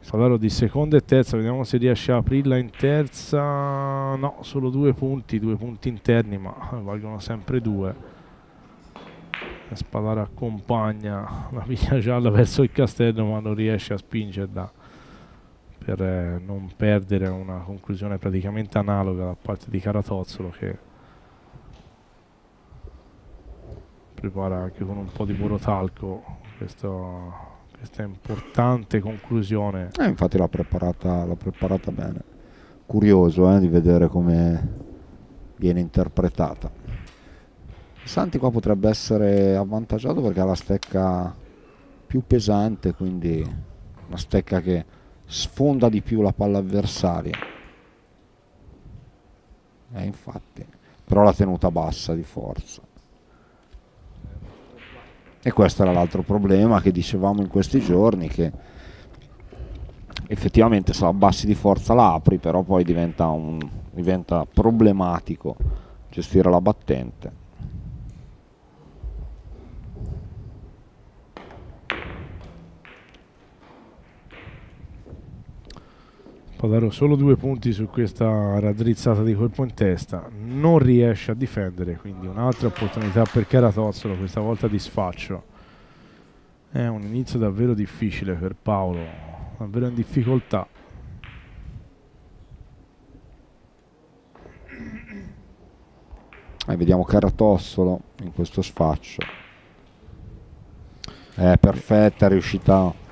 Spadaro di seconda e terza, vediamo se riesce a aprirla in terza. No, solo 2 punti, 2 punti interni, ma valgono sempre 2. Spadaro accompagna la piglia gialla verso il castello, ma non riesce a spingerla, per non perdere una conclusione praticamente analoga da parte di Caratozzolo, che prepara anche con un po' di burotalco questa importante conclusione. Infatti l'ha preparata bene. Curioso di vedere come viene interpretata. Santi qua potrebbe essere avvantaggiato perché ha la stecca più pesante, quindi una stecca che sfonda di più la palla avversaria, infatti, però la tenuta bassa di forza, e questo era l'altro problema che dicevamo in questi giorni, che effettivamente se la abbassi di forza la apri, però poi diventa problematico gestire la battente. Spadaro solo 2 punti su questa raddrizzata di colpo in testa, non riesce a difendere, quindi un'altra opportunità per Caratozzolo, questa volta di sfaccio. È un inizio davvero difficile per Paolo, davvero in difficoltà. Vediamo Caratozzolo in questo sfaccio. È perfetta, è riuscita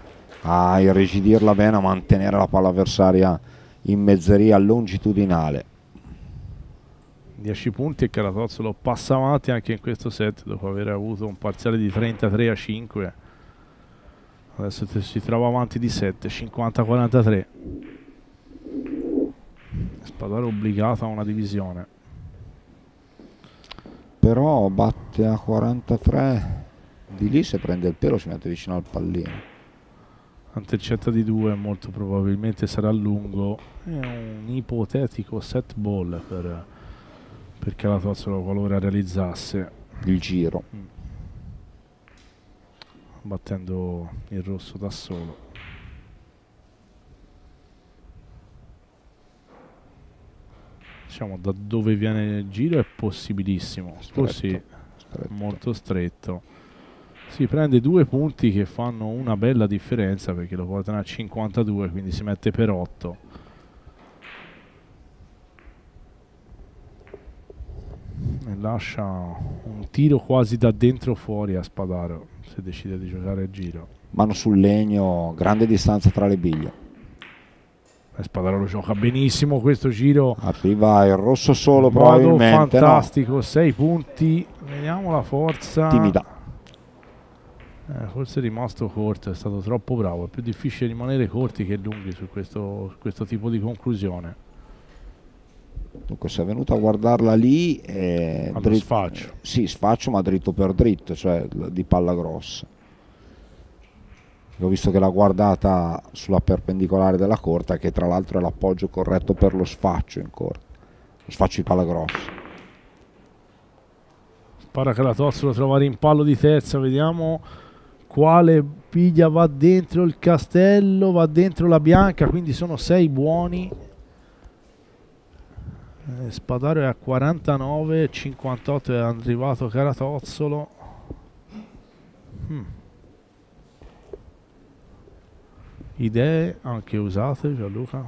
a irrigidirla bene, a mantenere la palla avversaria in mezzeria longitudinale. 10 punti e Caratozzolo passa avanti anche in questo set, dopo aver avuto un parziale di 33-5. Adesso si trova avanti di 7, 50-43. Spadaro obbligato a una divisione. Però batte a 43 di lì se prende il pelo si mette vicino al pallino. Antecetta di 2, molto probabilmente sarà lungo, è un ipotetico set ball per Caratozzolo qualora realizzasse il giro, battendo il rosso da solo. Diciamo da dove viene il giro è possibilissimo, così molto stretto. Si prende 2 punti che fanno una bella differenza perché lo portano a 52, quindi si mette per 8. E lascia un tiro quasi da dentro fuori a Spadaro se decide di giocare il giro. Mano sul legno, grande distanza tra le biglie. Spadaro lo gioca benissimo questo giro. Arriva il rosso solo probabilmente. Fantastico, 6 punti. Vediamo la forza. Timida. Forse è rimasto corto, è stato troppo bravo, è più difficile rimanere corti che lunghi su questo tipo di conclusione. Dunque se è venuto a guardarla lì sfaccio. Sì, sfaccio ma dritto per dritto, cioè di palla grossa. Ho visto che l'ha guardata sulla perpendicolare della corta, che tra l'altro è l'appoggio corretto per lo sfaccio in corta, lo sfaccio di palla grossa. Spara Caratozzolo, trova rimpallo di terza, vediamo quale piglia. Va dentro il castello, va dentro la bianca, quindi sono 6 buoni. Spadaro è a 49, 58 è arrivato Caratozzolo. Idee anche usate, Gianluca.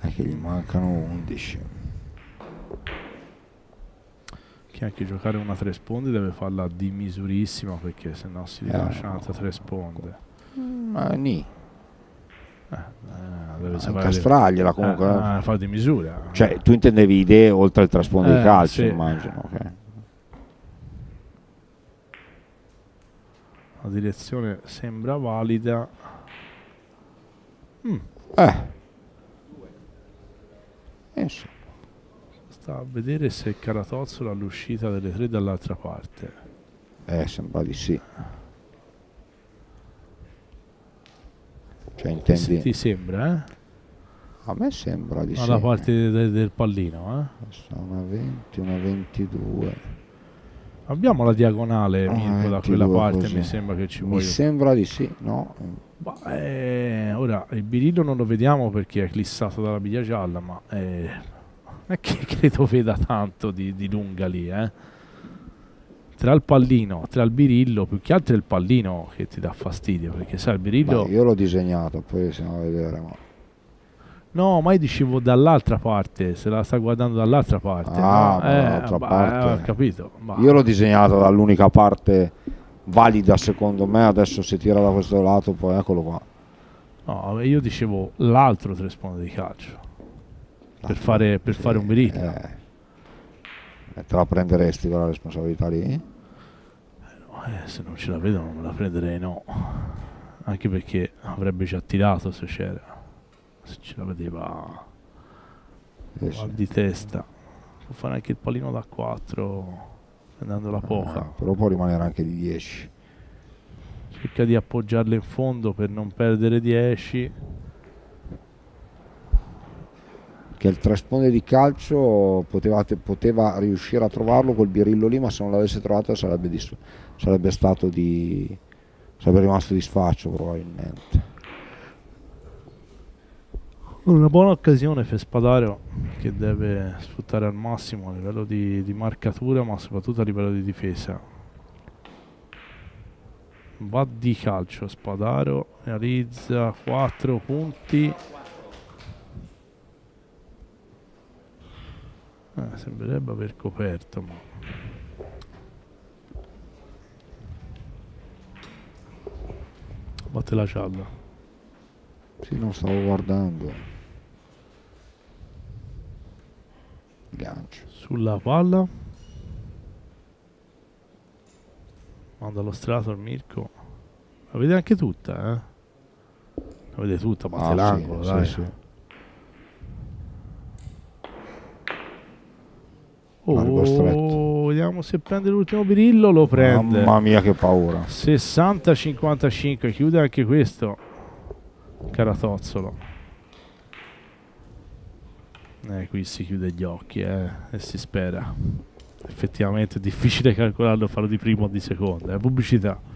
È che gli mancano 11. Che anche giocare una 3 sponde deve farla di misurissima, perché se no si rilascia un'altra 3 sponde. Ma ni. Deve incastrargliela comunque. Fa di misura. Cioè, tu intendevi idee oltre il traspondo di calcio, sì. Immagino. Okay. La direzione sembra valida. Insomma. A vedere se Caratozzolo all'uscita delle 3 dall'altra parte. Sembra di sì. Cioè, intendi... Ti sembra, eh? A me sembra di sì. Alla parte del pallino, eh? Una 20, una 22. Abbiamo la diagonale, Mirko, da quella parte, così. Mi sembra che ci voglia. Mi sembra di sì, no? Ora, il birillo non lo vediamo perché è clissato dalla biglia gialla, ma... non è che credo veda tanto di lunga lì, eh? Tra il pallino, tra il birillo, più che altro è il pallino che ti dà fastidio, perché sai il birillo... Beh, io l'ho disegnato, poi se no vedere... Ma... No, ma io dicevo dall'altra parte, se la sta guardando dall'altra parte. Ah, no? Dall'altra parte... ho capito. Bah. Io l'ho disegnato dall'unica parte valida secondo me, adesso si tira da questo lato, poi eccolo qua. No, io dicevo l'altro tresponde di calcio. Per fare un birillo, te la prenderesti quella responsabilità lì? No, se non ce la vedo non me la prenderei, no, anche perché avrebbe già tirato se c'era, se ce la vedeva di testa. Può fare anche il pallino da 4 prendendola poca, però può rimanere anche di 10. Cerca di appoggiarla in fondo per non perdere 10. Che il trasponde di calcio poteva riuscire a trovarlo col birillo lì, ma se non l'avesse trovato sarebbe rimasto di sfaccio probabilmente. Una buona occasione per Spadaro, che deve sfruttare al massimo a livello di marcatura, ma soprattutto a livello di difesa. Va di calcio Spadaro, realizza 4 punti. Sembrerebbe aver coperto, ma... Batte la cialla. Sì, non stavo guardando. Gancio. Sulla palla. Manda lo strato al Mirko. La vede anche tutta, eh? La vede tutta, batte l'angolo, dai. Sì. Oh, vediamo se prende l'ultimo birillo. Lo prende. Mamma mia che paura. 60-55. Chiude anche questo Caratozzolo. Qui si chiude gli occhi e si spera. Effettivamente è difficile calcolarlo, farlo di primo o di seconda. È pubblicità.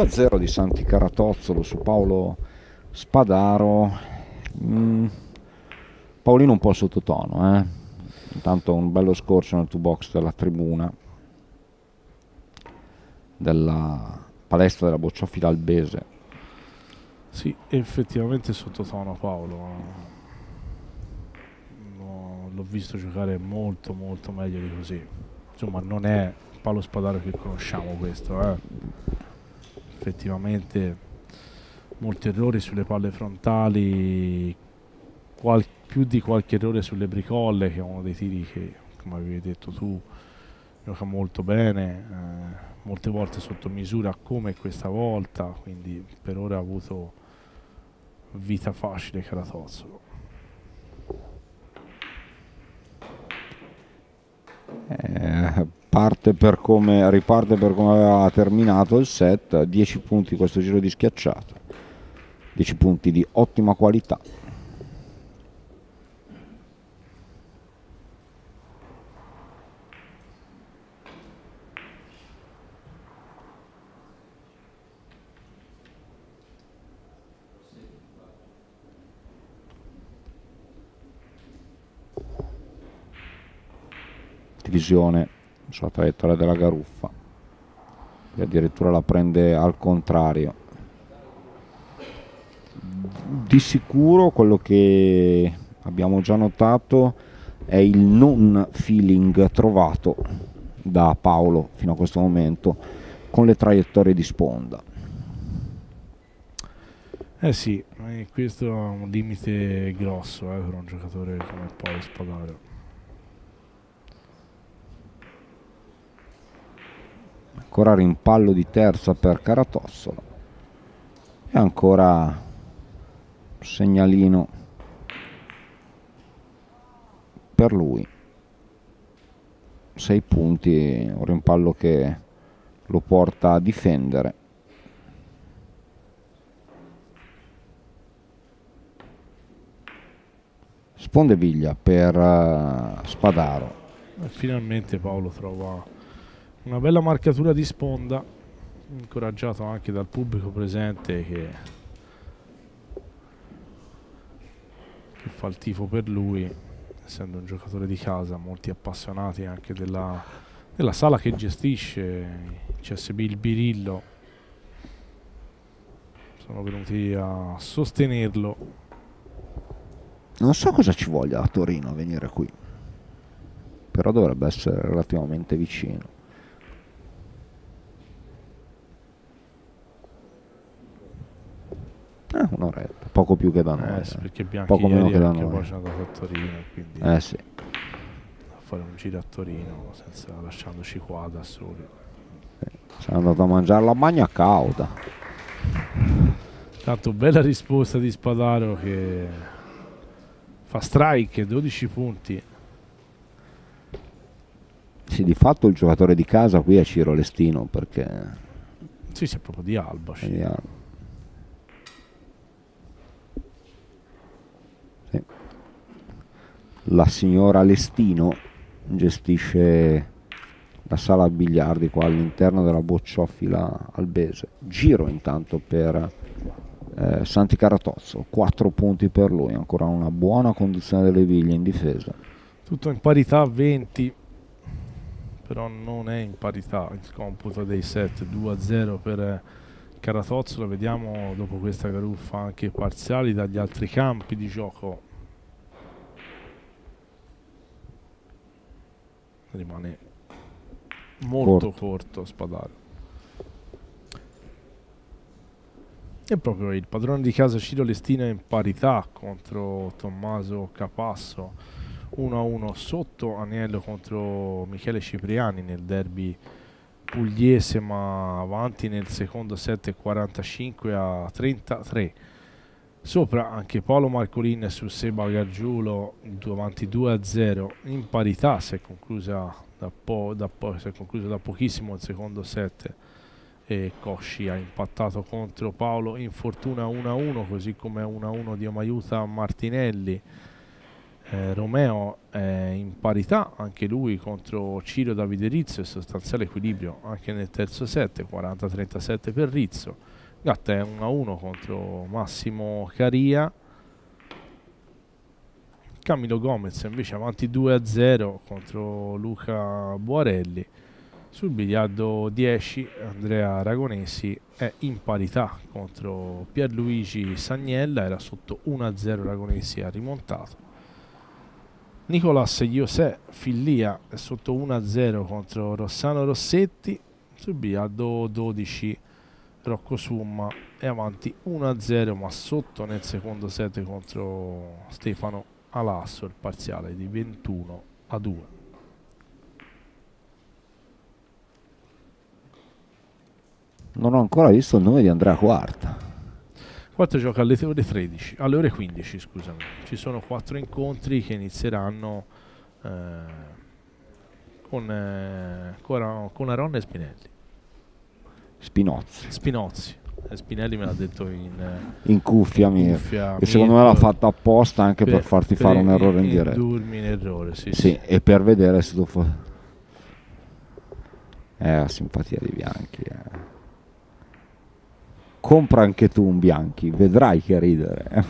A 0 di Santi Caratozzolo su Paolo Spadaro. Paolino un po' sottotono, intanto un bello scorcio nel 2-box della tribuna della palestra della Bocciofila Albese. Sì, effettivamente sottotono Paolo, no, l'ho visto giocare molto molto meglio di così, insomma non è Paolo Spadaro che conosciamo questo, effettivamente molti errori sulle palle frontali, più di qualche errore sulle bricolle, che è uno dei tiri che, come avevi detto tu, gioca molto bene, molte volte sotto misura come questa volta, quindi per ora ha avuto vita facile Caratozzolo. Riparte per come aveva terminato il set. 10 punti questo giro di schiacciato, 10 punti di ottima qualità. Divisione sulla traiettoria della Garuffa, e addirittura la prende al contrario. Di sicuro quello che abbiamo già notato è il non feeling trovato da Paolo fino a questo momento con le traiettorie di sponda. Eh sì, questo è un limite grosso per un giocatore come Paolo Spadaro. Ancora rimpallo di terza per Caratozzolo e ancora segnalino per lui. 6 punti, un rimpallo che lo porta a difendere. Sponde biglia per Spadaro. Finalmente Paolo trova una bella marcatura di sponda, incoraggiato anche dal pubblico presente che fa il tifo per lui, essendo un giocatore di casa, molti appassionati anche della sala che gestisce CSB il Birillo sono venuti a sostenerlo. Non so cosa ci voglia a Torino a venire qui, però dovrebbe essere relativamente vicino. Un'oretta, poco più che da noi, perché poco meno che da noi. Poi c'è andato a Torino, quindi sì, a fare un giro a Torino senza lasciandoci qua da soli. C'è andato a mangiare la bagna cauda. Tanto bella risposta di Spadaro che fa strike, 12 punti. Sì, di fatto il giocatore di casa qui è Ciro Lestino, perché sì, c'è proprio di Alba. La signora Lestino gestisce la sala biliardi qua all'interno della Bocciofila Albese. Giro intanto per Santi Caratozzolo, 4 punti per lui, ancora una buona condizione delle biglie in difesa. Tutto in parità 20, però non è in parità il computo dei set. 2-0 per Caratozzolo. Vediamo dopo questa Garuffa anche parziali dagli altri campi di gioco. Rimane molto corto Spadaro. E proprio il padrone di casa Ciro Lestino in parità contro Tommaso Capasso, 1-1 sotto Aniello contro Michele Cipriani nel derby pugliese, ma avanti nel secondo set 45-33. Sopra anche Paolo Marcolin su Seba Gargiulo, avanti 2-0 in parità, si è conclusa da pochissimo il secondo set. E Cosci ha impattato contro Paolo Infortuna 1-1, così come 1-1 Diomaiuta Martinelli. Romeo è in parità anche lui contro Ciro Davide Rizzo, e sostanziale equilibrio anche nel terzo set, 40-37 per Rizzo. Gatta è 1-1 contro Massimo Caria. Camilo Gomez invece avanti 2-0 contro Luca Boarelli. Sul biliardo 10 Andrea Aragonesi è in parità contro Pierluigi Sagnella, era sotto 1-0 Aragonesi, ha rimontato. Nicolas José Fillia è sotto 1-0 contro Rossano Rossetti. Sul biliardo 12 Rocco Summa è avanti 1-0, ma sotto nel secondo set contro Stefano Alasso, il parziale di 21-2. Non ho ancora visto il nome di Andrea Quarta. Quarta gioca alle ore 13, alle ore 15, scusami. Ci sono 4 incontri che inizieranno con Aron e Spinelli. Spinozzi. Spinelli me l'ha detto in cuffia mia. E secondo me l'ha fatta apposta anche per farti fare un errore in diretta. Sì, e per vedere se dopo la simpatia dei bianchi. Compra anche tu un bianchi, vedrai che ridere. E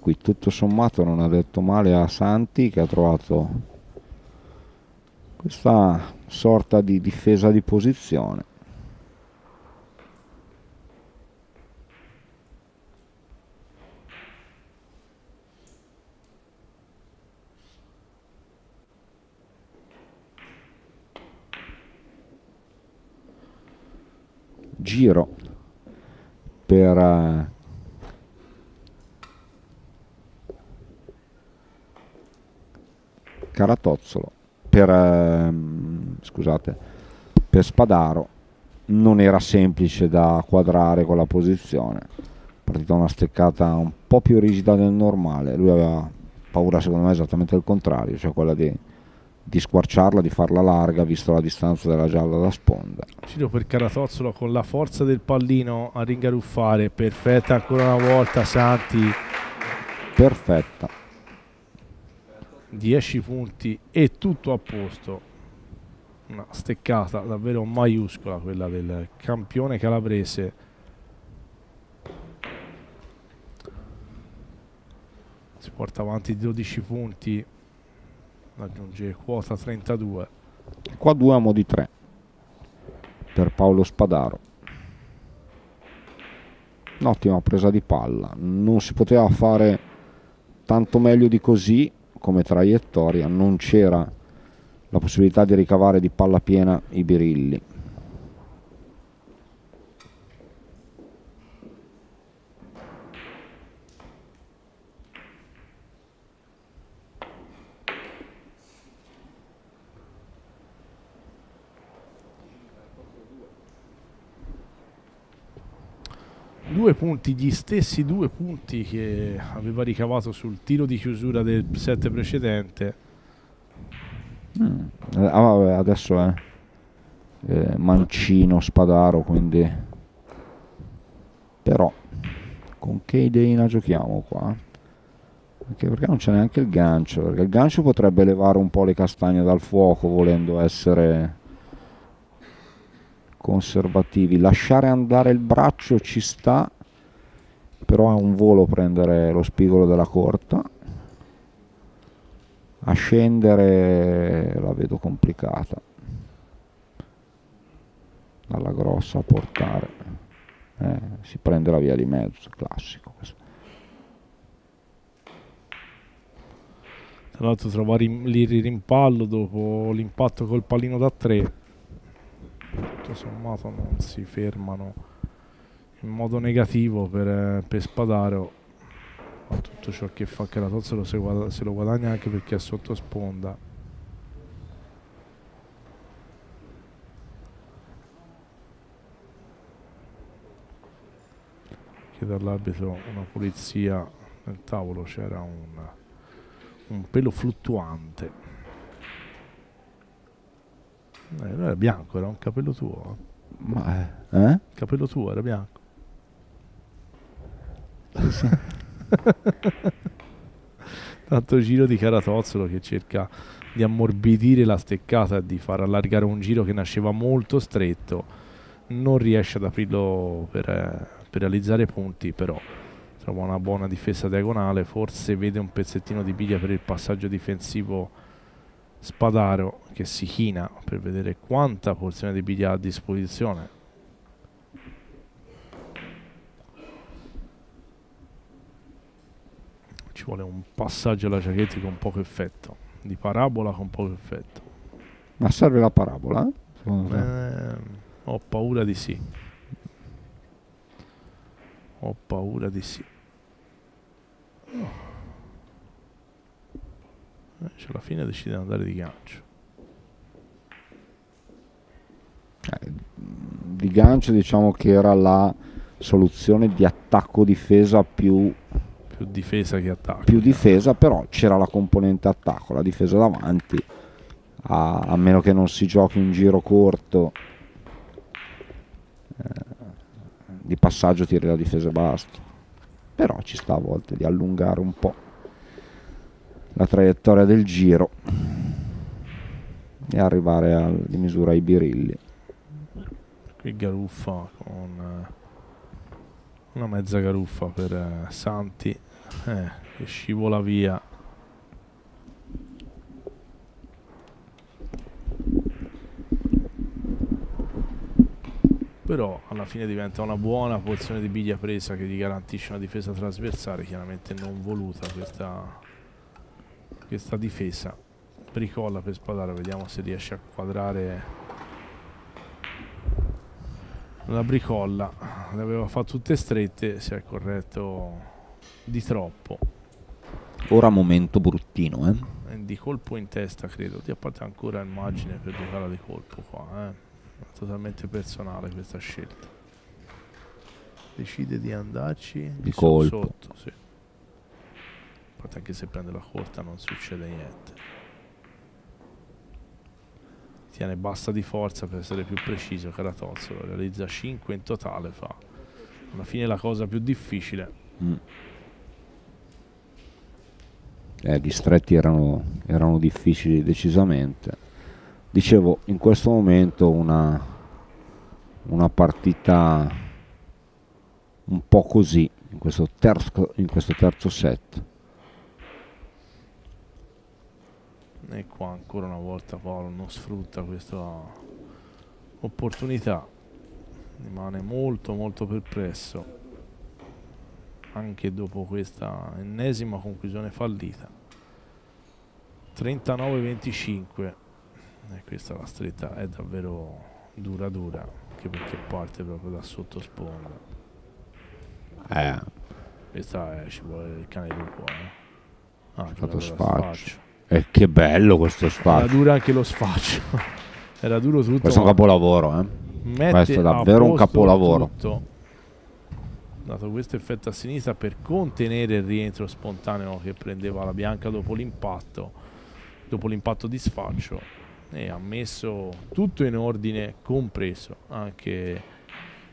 qui tutto sommato non ha detto male a Santi, che ha trovato questa sorta di difesa di posizione. Giro per Caratozzolo, per Spadaro non era semplice da quadrare con la posizione, partita una steccata un po' più rigida del normale, lui aveva paura secondo me esattamente il contrario, cioè quella di squarciarla, di farla larga, visto la distanza della gialla da sponda. Ciro per Caratozzolo con la forza del pallino a ringaruffare, perfetta ancora una volta Santi. Perfetta. 10 punti e tutto a posto. Una steccata davvero maiuscola quella del campione calabrese. Si porta avanti 12 punti. Aggiunge quota 32. Qua 2 a mo' di 3 per Paolo Spadaro. Un'ottima presa di palla, non si poteva fare tanto meglio di così come traiettoria, non c'era la possibilità di ricavare di palla piena i birilli. Due punti, gli stessi 2 punti che aveva ricavato sul tiro di chiusura del set precedente. Ah, vabbè, adesso è mancino Spadaro, quindi però con che ideina giochiamo qua? Anche perché non c'è neanche il gancio, perché il gancio potrebbe levare un po' le castagne dal fuoco, volendo essere conservativi. Lasciare andare il braccio ci sta, però è un volo prendere lo spigolo della corta. A scendere la vedo complicata, dalla grossa a portare. si prende la via di mezzo, classico questo. Tra l'altro trova Liri rimpallo dopo l'impatto col pallino da 3. Tutto sommato non si fermano in modo negativo per Spadaro, ma tutto ciò che fa Caratozzolo se lo guadagna anche perché è sotto sponda. Chiede all'arbitro una pulizia nel tavolo, c'era un pelo fluttuante. Non era bianco, era un capello tuo. Ma eh? Capello tuo era bianco. Tanto giro di Caratozzolo che cerca di ammorbidire la steccata e di far allargare un giro che nasceva molto stretto. Non riesce ad aprirlo per realizzare punti, però trova una buona difesa diagonale, forse vede un pezzettino di biglia per il passaggio difensivo Spadaro, che si china per vedere quanta porzione di biglia ha a disposizione. Ci vuole un passaggio alla Giachetti con poco effetto, di parabola con poco effetto. Ma serve la parabola? Ho paura di sì. Ho paura di sì. Alla fine decide di andare di gancio. Di gancio diciamo che era la soluzione di attacco-difesa più difesa che attacco. Più difesa, però c'era la componente attacco, la difesa davanti, a meno che non si giochi un giro corto di passaggio, tiri la difesa e basta. Però ci sta a volte di allungare un po' la traiettoria del giro e arrivare di misura ai birilli. Qui Garuffa con una mezza Garuffa per Santi, che scivola via. Però alla fine diventa una buona porzione di biglia presa che gli garantisce una difesa trasversale, chiaramente non voluta questa difesa. Bricola per Spadaro, vediamo se riesce a quadrare la bricolla. Le aveva fatte tutte strette, si è corretto di troppo. Ora momento bruttino, di colpo in testa credo, a parte ancora il margine per giocare di colpo qua, totalmente personale questa scelta. Decide di andarci di colpo sotto, sì. Infatti anche se prende la corta non succede niente. Tiene bassa di forza per essere più preciso Caratozzolo, realizza 5 in totale, fa alla fine la cosa più difficile. Gli stretti erano difficili decisamente. Dicevo, in questo momento una partita un po' così, in questo terzo set. E qua ancora una volta Paolo non sfrutta questa opportunità, rimane molto molto perplesso, anche dopo questa ennesima conclusione fallita. 39-25. E questa la stretta è davvero dura, anche perché parte proprio da sotto sponda. Questa ci vuole il cane di cuore. Ha fatto sfaccio. E che bello questo sfaccio. Era dura anche lo sfaccio. Era duro tutto. Questo è un capolavoro, Questo è davvero un capolavoro. Tutto, dato questo effetto a sinistra per contenere il rientro spontaneo che prendeva la bianca dopo l'impatto. Dopo l'impatto di sfaccio, e ha messo tutto in ordine, compreso anche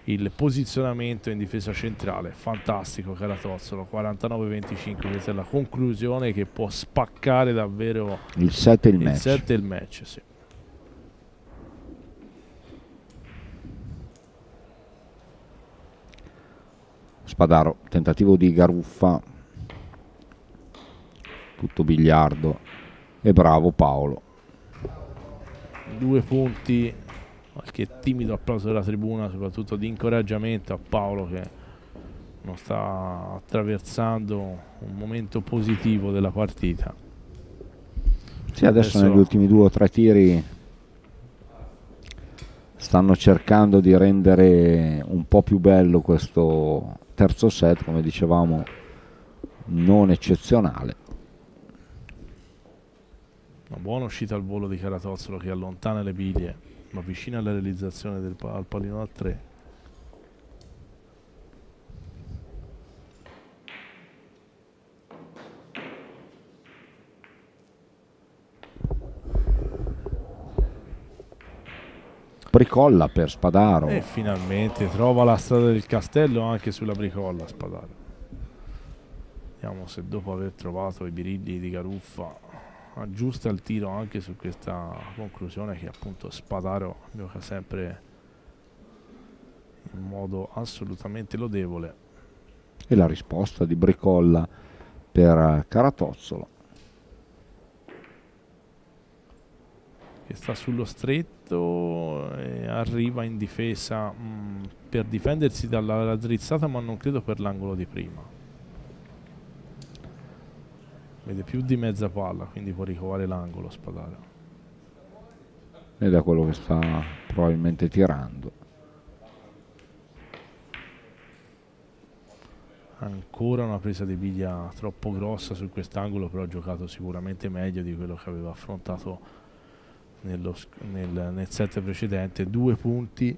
il posizionamento in difesa centrale. Fantastico Caratozzolo. 49-25, questa è la conclusione che può spaccare davvero il set e il match. Set e il match, sì. Spadaro, tentativo di Garuffa, tutto biliardo. E bravo Paolo. 2 punti qualche timido applauso della tribuna, soprattutto di incoraggiamento a Paolo, che non sta attraversando un momento positivo della partita. Sì, adesso negli ultimi 2 o 3 tiri stanno cercando di rendere un po' più bello questo terzo set, come dicevamo non eccezionale. Una buona uscita al volo di Caratozzolo, che allontana le biglie ma avvicina alla realizzazione del al pallino da 3. Bricolla per Spadaro e finalmente trova la strada del castello anche sulla bricolla Spadaro. Vediamo se dopo aver trovato i birilli di Garuffa aggiusta il tiro anche su questa conclusione, che appunto Spadaro gioca sempre in modo assolutamente lodevole. E la risposta di Bricolla per Caratozzolo, che sta sullo stretto e arriva in difesa per difendersi dalla drizzata, ma non credo per l'angolo di prima. Vede più di mezza palla, quindi può ricovare l'angolo Spadaro. Ed è quello che sta probabilmente tirando. Ancora una presa di biglia troppo grossa su quest'angolo, però ha giocato sicuramente meglio di quello che aveva affrontato nel set precedente. 2 punti.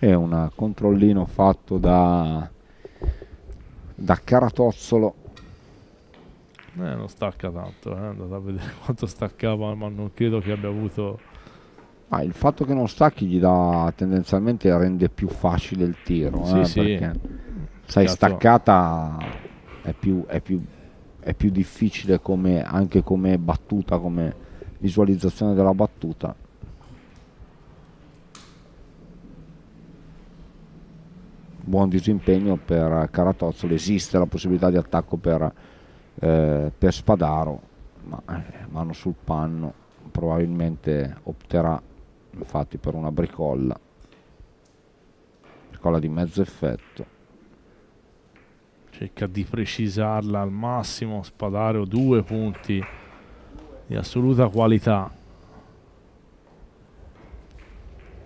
È un controllino fatto da Caratozzolo. Non stacca tanto, andate a vedere quanto staccava, ma non credo che abbia avuto... il fatto che non stacchi gli dà, tendenzialmente rende più facile il tiro. Sì, perché sai, staccata... È più difficile anche come battuta, come visualizzazione della battuta. Buon disimpegno per Caratozzolo. Esiste la possibilità di attacco per Spadaro, ma mano sul panno, probabilmente opterà infatti per una bricolla di mezzo effetto. Cerca di precisarla al massimo Spadaro. 2 punti di assoluta qualità.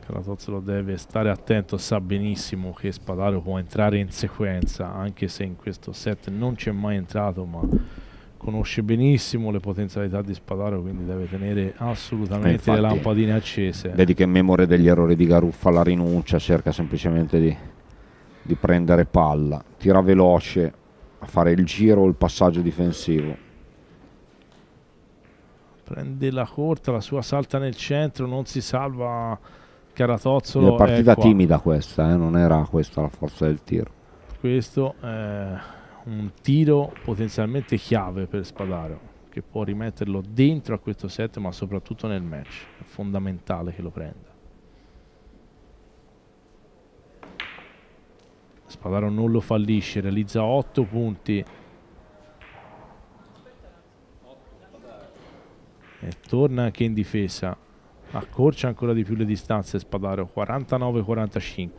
Caratozzolo deve stare attento, sa benissimo che Spadaro può entrare in sequenza, anche se in questo set non c'è mai entrato, ma conosce benissimo le potenzialità di Spadaro, quindi deve tenere assolutamente le lampadine accese. Vedi che in memoria degli errori di Garuffa la rinuncia, cerca semplicemente di prendere palla, tira veloce a fare il giro o il passaggio difensivo. Prende la corta, la sua salta nel centro, non si salva Caratozzolo. Una partita timida questa, non era questa la forza del tiro. Questo è un tiro potenzialmente chiave per Spadaro, che può rimetterlo dentro a questo set, ma soprattutto nel match. È fondamentale che lo prenda. Spadaro non lo fallisce, realizza 8 punti e torna anche in difesa, accorcia ancora di più le distanze Spadaro. 49-45,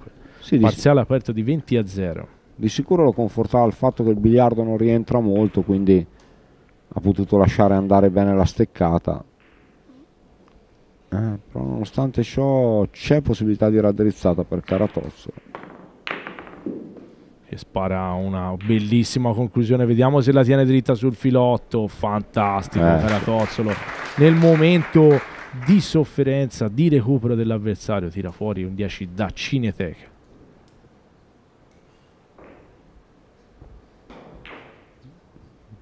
sì, parziale aperto di 20-0. Di sicuro lo confortava il fatto che il biliardo non rientra molto, quindi ha potuto lasciare andare bene la steccata, però nonostante ciò c'è possibilità di raddrizzata per Caratozzolo, che spara una bellissima conclusione. Vediamo se la tiene dritta sul filotto. Fantastico Caratozzolo nel momento di sofferenza, di recupero dell'avversario, tira fuori un 10 da Cineteca.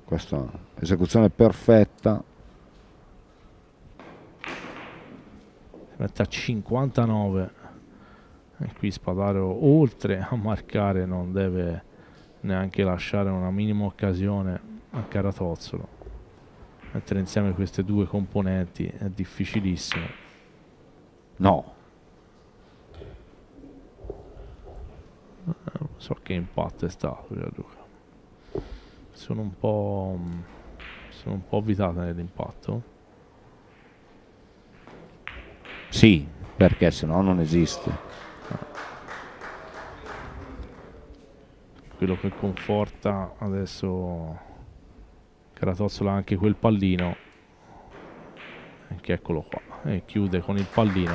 Questa esecuzione perfetta. Mette a 59. E qui Spadaro, oltre a marcare, non deve neanche lasciare una minima occasione a Caratozzolo. Mettere insieme queste due componenti è difficilissimo. No, non so che impatto è stato, Gianluca. Sono un po' sono un po' avvitate nell'impatto. Sì, perché sennò non esiste. Quello che conforta adesso Caratozzolo ha anche quel pallino, anche eccolo qua, e chiude con il pallino.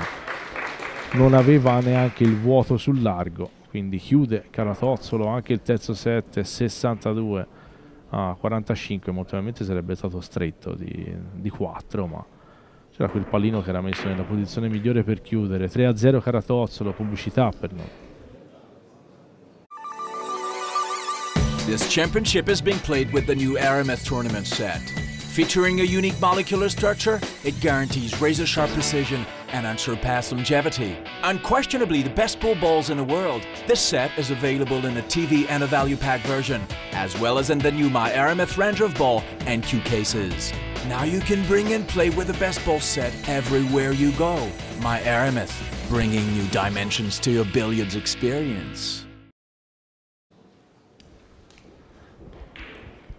Non aveva neanche il vuoto sul largo, quindi chiude Caratozzolo anche il terzo set, 62 a 45, molto probabilmente sarebbe stato stretto di 4, ma c'era quel pallino che era messo nella posizione migliore per chiudere. 3-0 Caratozzolo, pubblicità per noi. This championship is being played with the new RMF tournament set. Featuring a unique molecular structure, it guarantees razor-sharp precision and unsurpassed longevity. Unquestionably the best pool balls in the world, this set is available in a TV and a value pack version, as well as in the new My RMF range of ball and cue cases. Now you can bring and play with the best ball set everywhere you go. My RMF, bringing new dimensions to your billiards experience.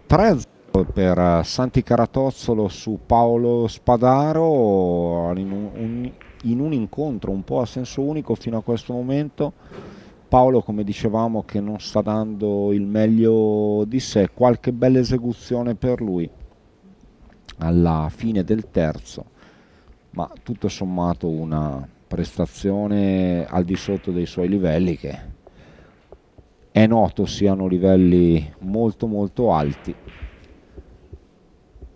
3-0 per Santi Caratozzolo su Paolo Spadaro in un incontro un po' a senso unico fino a questo momento. Paolo, come dicevamo, che non sta dando il meglio di sé, qualche bella esecuzione per lui alla fine del terzo, ma tutto sommato una prestazione al di sotto dei suoi livelli, che è noto siano livelli molto molto alti.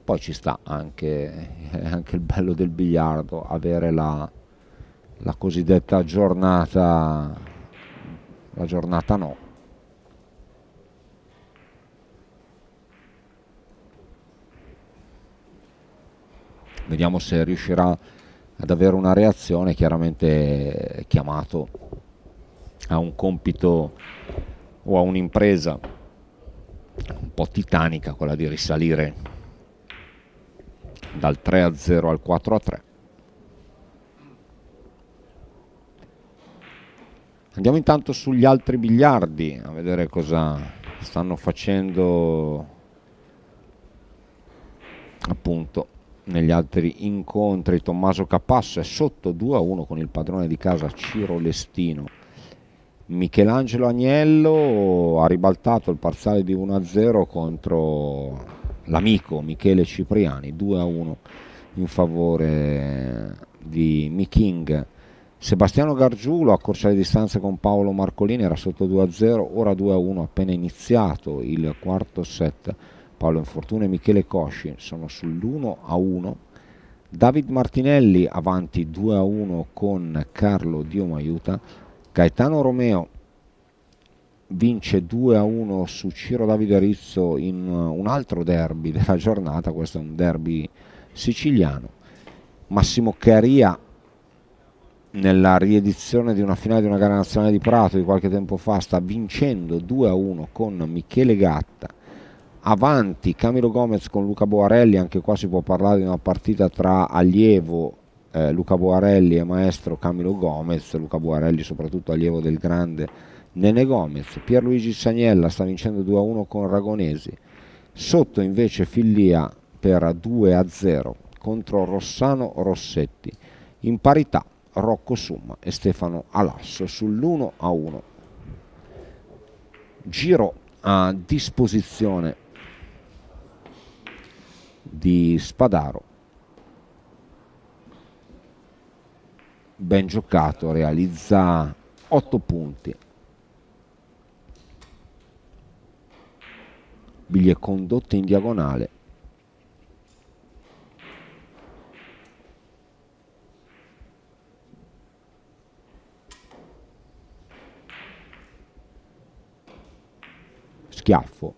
Poi ci sta anche il bello del biliardo, avere la cosiddetta giornata, la giornata no. Vediamo se riuscirà ad avere una reazione, chiaramente chiamato a un compito o a un'impresa un po' titanica, quella di risalire dal 3-0 al 4-3. Andiamo intanto sugli altri biliardi a vedere cosa stanno facendo appunto negli altri incontri. Tommaso Capasso è sotto 2-1 con il padrone di casa Ciro Lestino. Michelangelo Aniello ha ribaltato il parziale di 1-0 contro l'amico Michele Cipriani, 2-1 in favore di Miking. Sebastiano Gargiulo accorcia le distanze con Paolo Marcolin, era sotto 2-0, ora 2-1 appena iniziato il quarto set. Paolo Infortuna e Michele Cosci sono sull'1-1. David Martinelli avanti 2-1 con Carlo Diomaiuta. Gaetano Romeo vince 2-1 su Ciro Davide Rizzo in un altro derby della giornata, questo è un derby siciliano. Massimo Cariac, nella riedizione di una finale di una gara nazionale di Prato di qualche tempo fa, sta vincendo 2-1 con Michele Gatta. Avanti Camilo Gomez con Luca Boarelli, anche qua si può parlare di una partita tra allievo Luca Boarelli e maestro Camilo Gomez. Luca Boarelli soprattutto allievo del grande Nene Gomez. Pierluigi Sagnella sta vincendo 2-1 con Ragonesi. Sotto invece Fillia per 2-0 contro Rossano Rossetti. In parità Rocco Summa e Stefano Alasso sull'1-1. Giro a disposizione di Spadaro, ben giocato, realizza 8 punti. Biglie condotte in diagonale. Schiaffo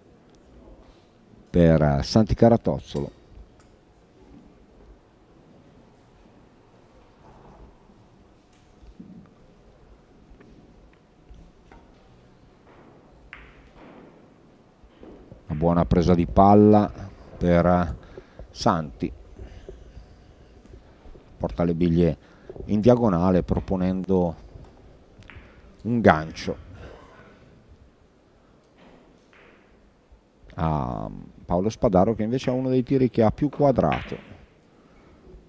per Santi Caratozzolo. Buona presa di palla per Santi, porta le biglie in diagonale proponendo un gancio a Paolo Spadaro, che invece ha uno dei tiri che ha più quadrato,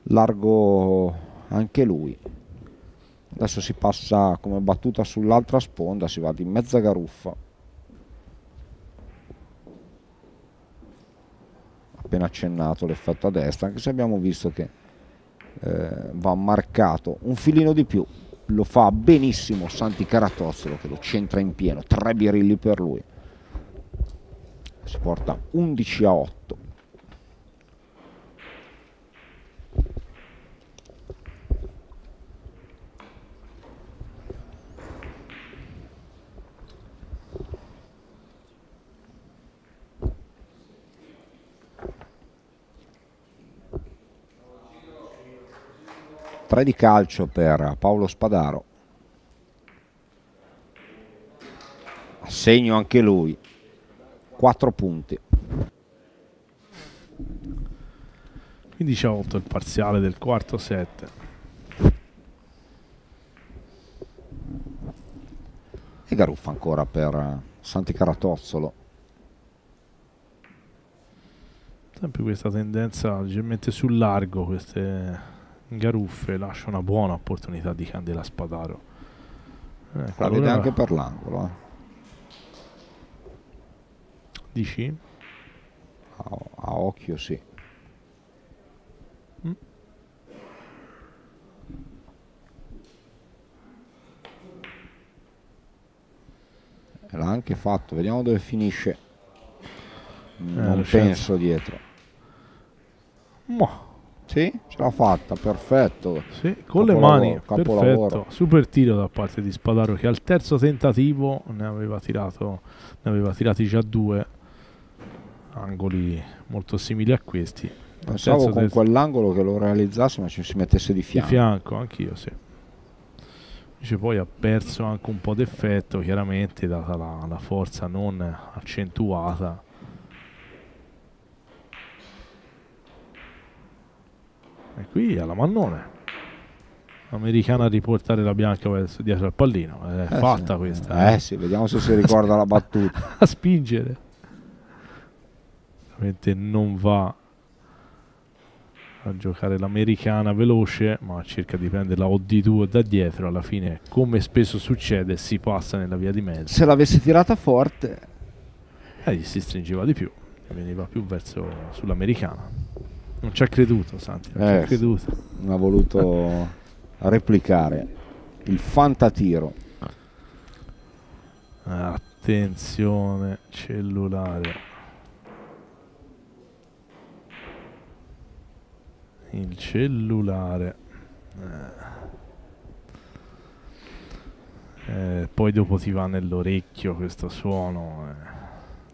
largo anche lui. Adesso si passa come battuta sull'altra sponda, si va di mezza garuffa, appena accennato l'effetto a destra, anche se abbiamo visto che va marcato un filino di più. Lo fa benissimo Santi Caratozzolo, che lo centra in pieno, 3 birilli per lui, si porta 11 a 8. Tre di calcio per Paolo Spadaro, a segno anche lui, 4 punti. 15 a 8 il parziale del quarto set. E garuffa ancora per Santi Caratozzolo. Sempre questa tendenza leggermente sul largo, queste garuffe lascia una buona opportunità di Candela Spadaro. La vede anche per l'angolo, dici? A occhio sì. L'ha anche fatto, vediamo dove finisce. Non penso dietro. Sì, ce l'ha fatta, perfetto. Sì, con le mani, perfetto. Super tiro da parte di Spadaro, che al terzo tentativo ne aveva tirati già 2, angoli molto simili a questi. Pensavo con quell'angolo che lo realizzasse, ma ci si mettesse di fianco. Di fianco, anch'io, sì. Invece poi ha perso anche un po' d'effetto, chiaramente, data la forza non accentuata. E qui alla Mannone, l'americana a riportare la bianca dietro al pallino. È fatta, sì, questa. Sì, vediamo se si ricorda la battuta. A spingere. Ovviamente non va a giocare l'americana veloce, ma cerca di prenderla o di 2 da dietro. Alla fine, come spesso succede, si passa nella via di mezzo. Se l'avesse tirata forte, gli si stringeva di più, veniva più verso sull'americana. Non ci ha creduto Santi, non ci ha creduto. Non ha voluto replicare il fantatiro. Attenzione, cellulare. Il cellulare. Poi dopo ti va nell'orecchio questo suono.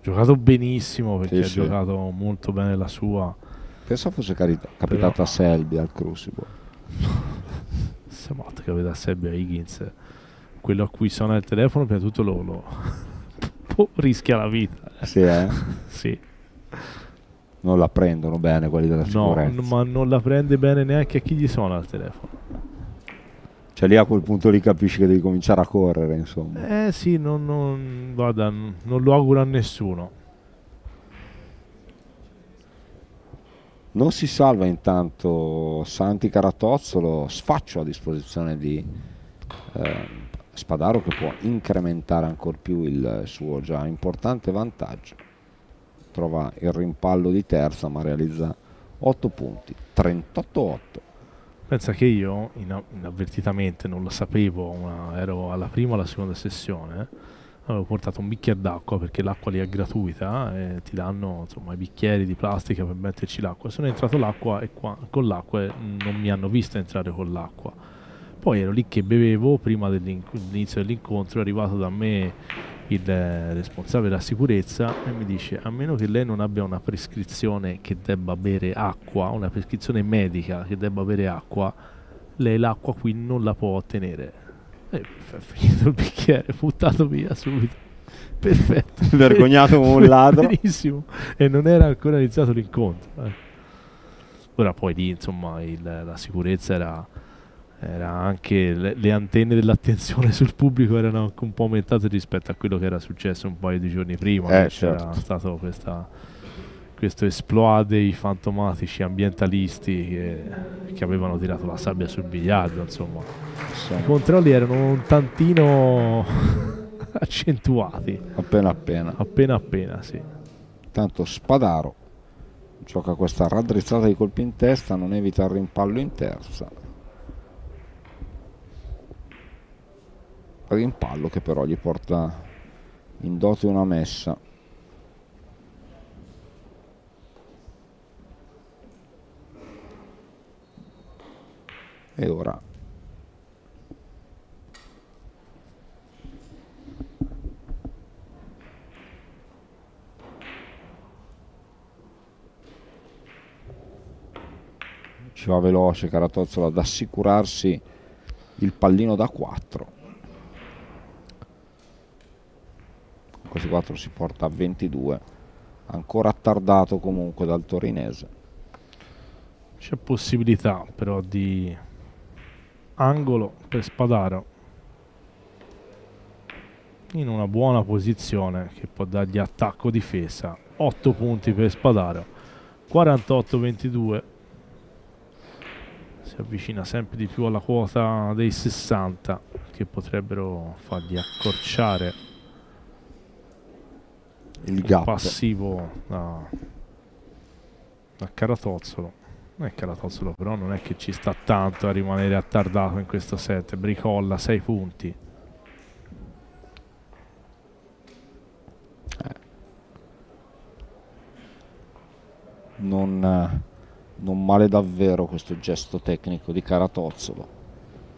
Giocato benissimo, perché sì, ha giocato molto bene la sua. Pensavo fosse capitata a Selby al Crucible. Siamo a capitata a Selby a Higgins. Quello a cui suona il telefono, prima di tutto lo rischia la vita. Sì, sì. Non la prendono bene quelli della sicurezza. No, ma non la prende bene neanche a chi gli suona il telefono. Cioè lì a quel punto lì capisci che devi cominciare a correre, insomma. Sì, non lo auguro a nessuno. Non si salva intanto Santi Caratozzolo, sfaccio a disposizione di Spadaro, che può incrementare ancora più il suo già importante vantaggio. Trova il rimpallo di terza, ma realizza 8 punti, 38-8. Pensa che io inavvertitamente, non lo sapevo, ma ero alla prima o alla seconda sessione, avevo portato un bicchiere d'acqua, perché l'acqua lì è gratuita, e ti danno, insomma, i bicchieri di plastica per metterci l'acqua. Sono entrato con l'acqua, e non mi hanno visto entrare con l'acqua. Poi ero lì che bevevo prima dell'inizio dell'incontro. È arrivato da me il responsabile della sicurezza e mi dice: a meno che lei non abbia una prescrizione che debba bere acqua, una prescrizione medica che debba bere acqua, lei l'acqua qui non la può ottenere. E finito il bicchiere, buttato via subito. Perfetto. Vergognato come un ladro. Benissimo. E non era ancora iniziato l'incontro. Ora poi lì, insomma, la sicurezza era anche le antenne dell'attenzione sul pubblico erano anche un po' aumentate rispetto a quello che era successo un paio di giorni prima. C'era stato questa questo esplode i fantomatici ambientalisti che avevano tirato la sabbia sul biliardo, insomma. Sì. I controlli erano un tantino accentuati. Appena appena. Appena appena, sì. Tanto Spadaro gioca questa raddrizzata di colpi in testa, non evita il rimpallo in terza. Rimpallo che però gli porta in dote una messa. E ora ci va veloce Caratozzolo ad assicurarsi il pallino da 4. Quasi 4 si porta a 22, ancora attardato comunque dal torinese. C'è possibilità però di angolo per Spadaro in una buona posizione che può dargli attacco difesa. 8 punti per Spadaro, 48-22, si avvicina sempre di più alla quota dei 60 che potrebbero fargli accorciare il gap passivo da Caratozzolo. Caratozzolo però non è che ci sta tanto a rimanere attardato in questo set. Bricolla 6 punti. Non male davvero questo gesto tecnico di Caratozzolo.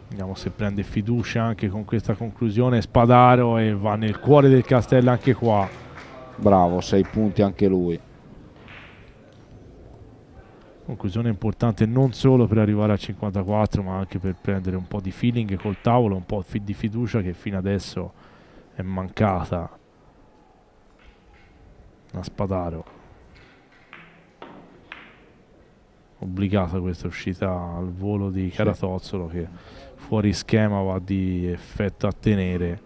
Vediamo se prende fiducia anche con questa conclusione Spadaro e va nel cuore del castello anche qua. Bravo, 6 punti anche lui. Conclusione importante non solo per arrivare a 54, ma anche per prendere un po' di feeling col tavolo, un po' di fiducia che fino adesso è mancata a Spadaro. Obbligata questa uscita al volo di Caratozzolo, che fuori schema va di effetto a tenere.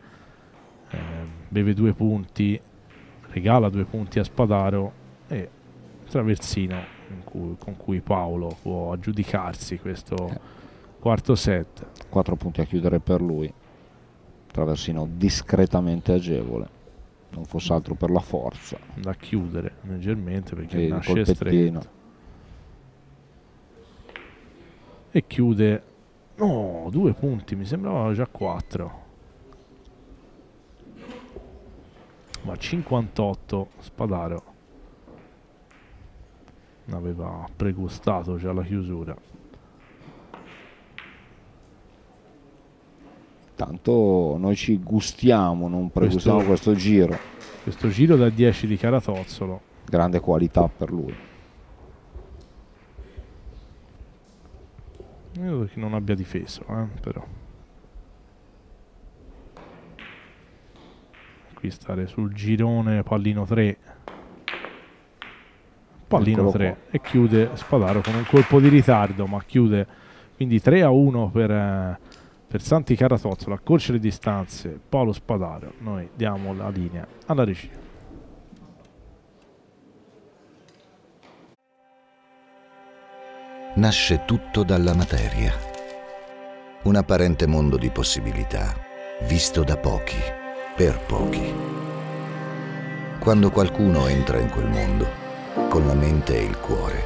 Beve 2 punti, regala 2 punti a Spadaro e traversino con cui Paolo può aggiudicarsi questo quarto set. 4 punti a chiudere per lui, traversino discretamente agevole, non fosse altro per la forza da chiudere leggermente perché e nasce stretto e chiude. No, 2 punti, mi sembrava già 4. Ma 58 Spadaro, aveva pregustato già la chiusura. Tanto noi ci gustiamo, non pregustiamo questo giro. Questo giro da 10 di Caratozzolo. Grande qualità per lui. Io credo che non abbia difeso, però. Qui stare sul girone, pallino 3, pallino Eccolo 3 qua. E chiude Spadaro con un colpo di ritardo, ma chiude, quindi 3-1 per Santi Caratozzolo. Accorcia le distanze Paolo Spadaro. Noi diamo la linea alla regia. Nasce tutto dalla materia, un apparente mondo di possibilità visto da pochi per pochi. Quando qualcuno entra in quel mondo, con la mente e il cuore,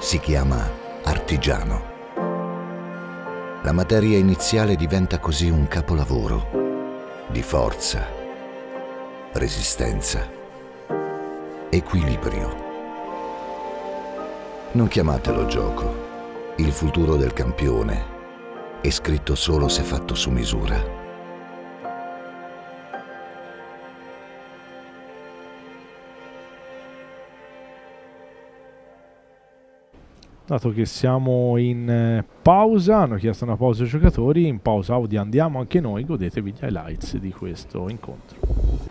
si chiama artigiano. La materia iniziale diventa così un capolavoro di forza, resistenza, equilibrio. Non chiamatelo gioco. Il futuro del campione è scritto solo se fatto su misura. Dato che siamo in pausa, hanno chiesto una pausa ai giocatori, in pausa audio andiamo anche noi, godetevi gli highlights di questo incontro.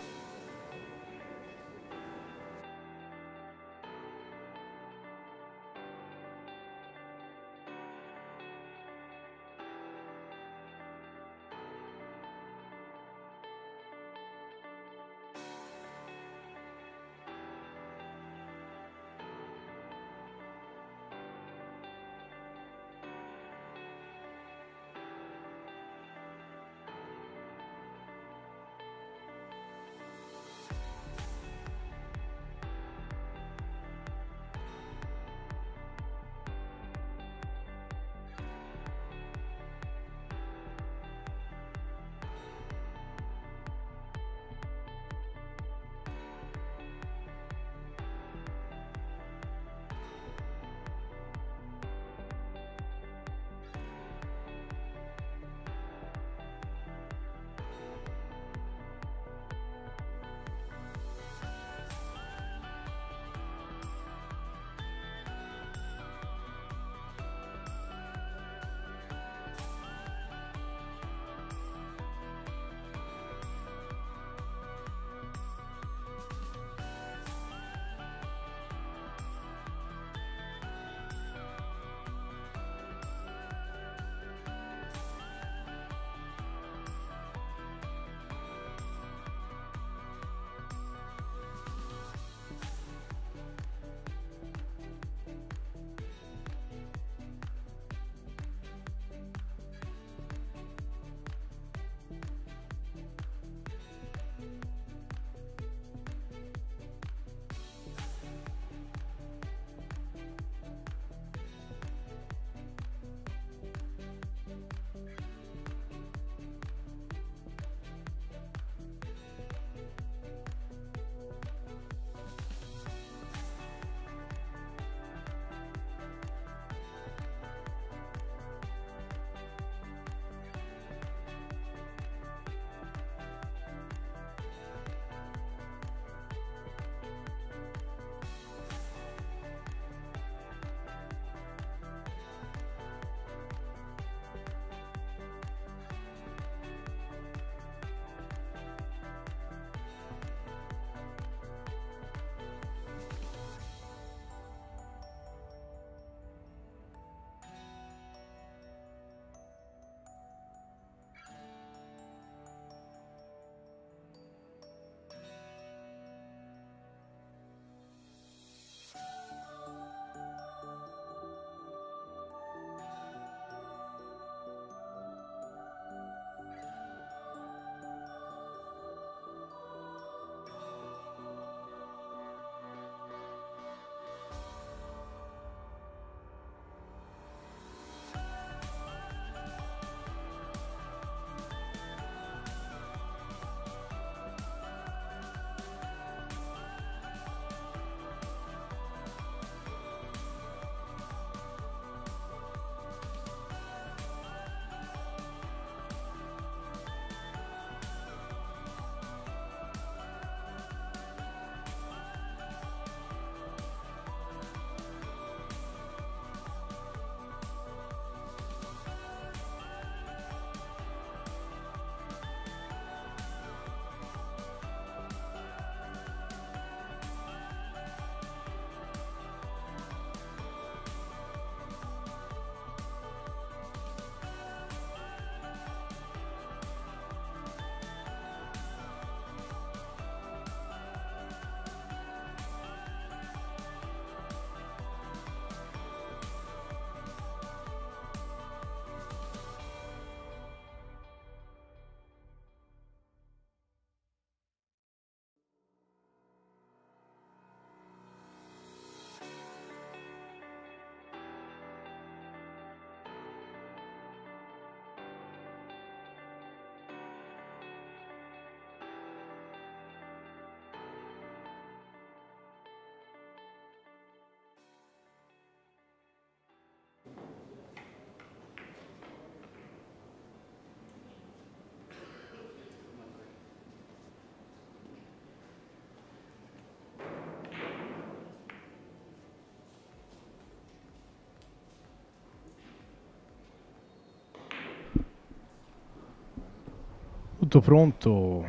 tutto pronto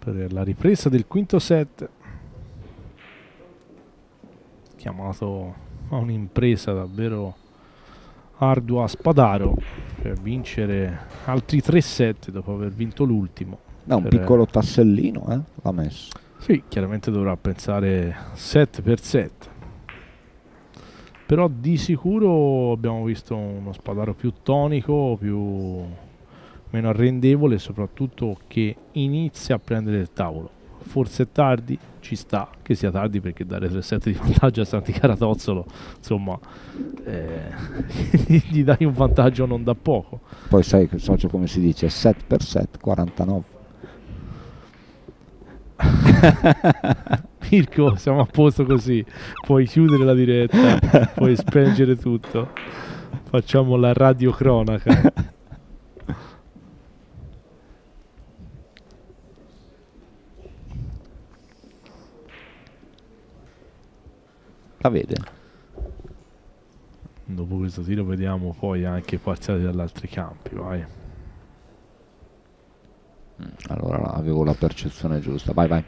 per la ripresa del quinto set, chiamato a un'impresa davvero ardua a Spadaro per vincere altri 3 set dopo aver vinto l'ultimo. No, un piccolo tassellino l'ha messo. Sì, chiaramente dovrà pensare set per set, però di sicuro abbiamo visto uno Spadaro più tonico, meno arrendevole, soprattutto che inizia a prendere il tavolo. Forse è tardi, ci sta che sia tardi, perché dare 3 set di vantaggio a Santi Caratozzolo, insomma, gli dai un vantaggio non da poco. Poi sai, socio, come si dice, set per set 49. Mirko, siamo a posto così, puoi chiudere la diretta, puoi spengere tutto, facciamo la radiocronaca. La vede. Dopo questo tiro vediamo poi anche i parziali dall'altri campi, vai. Allora avevo la percezione giusta, vai vai.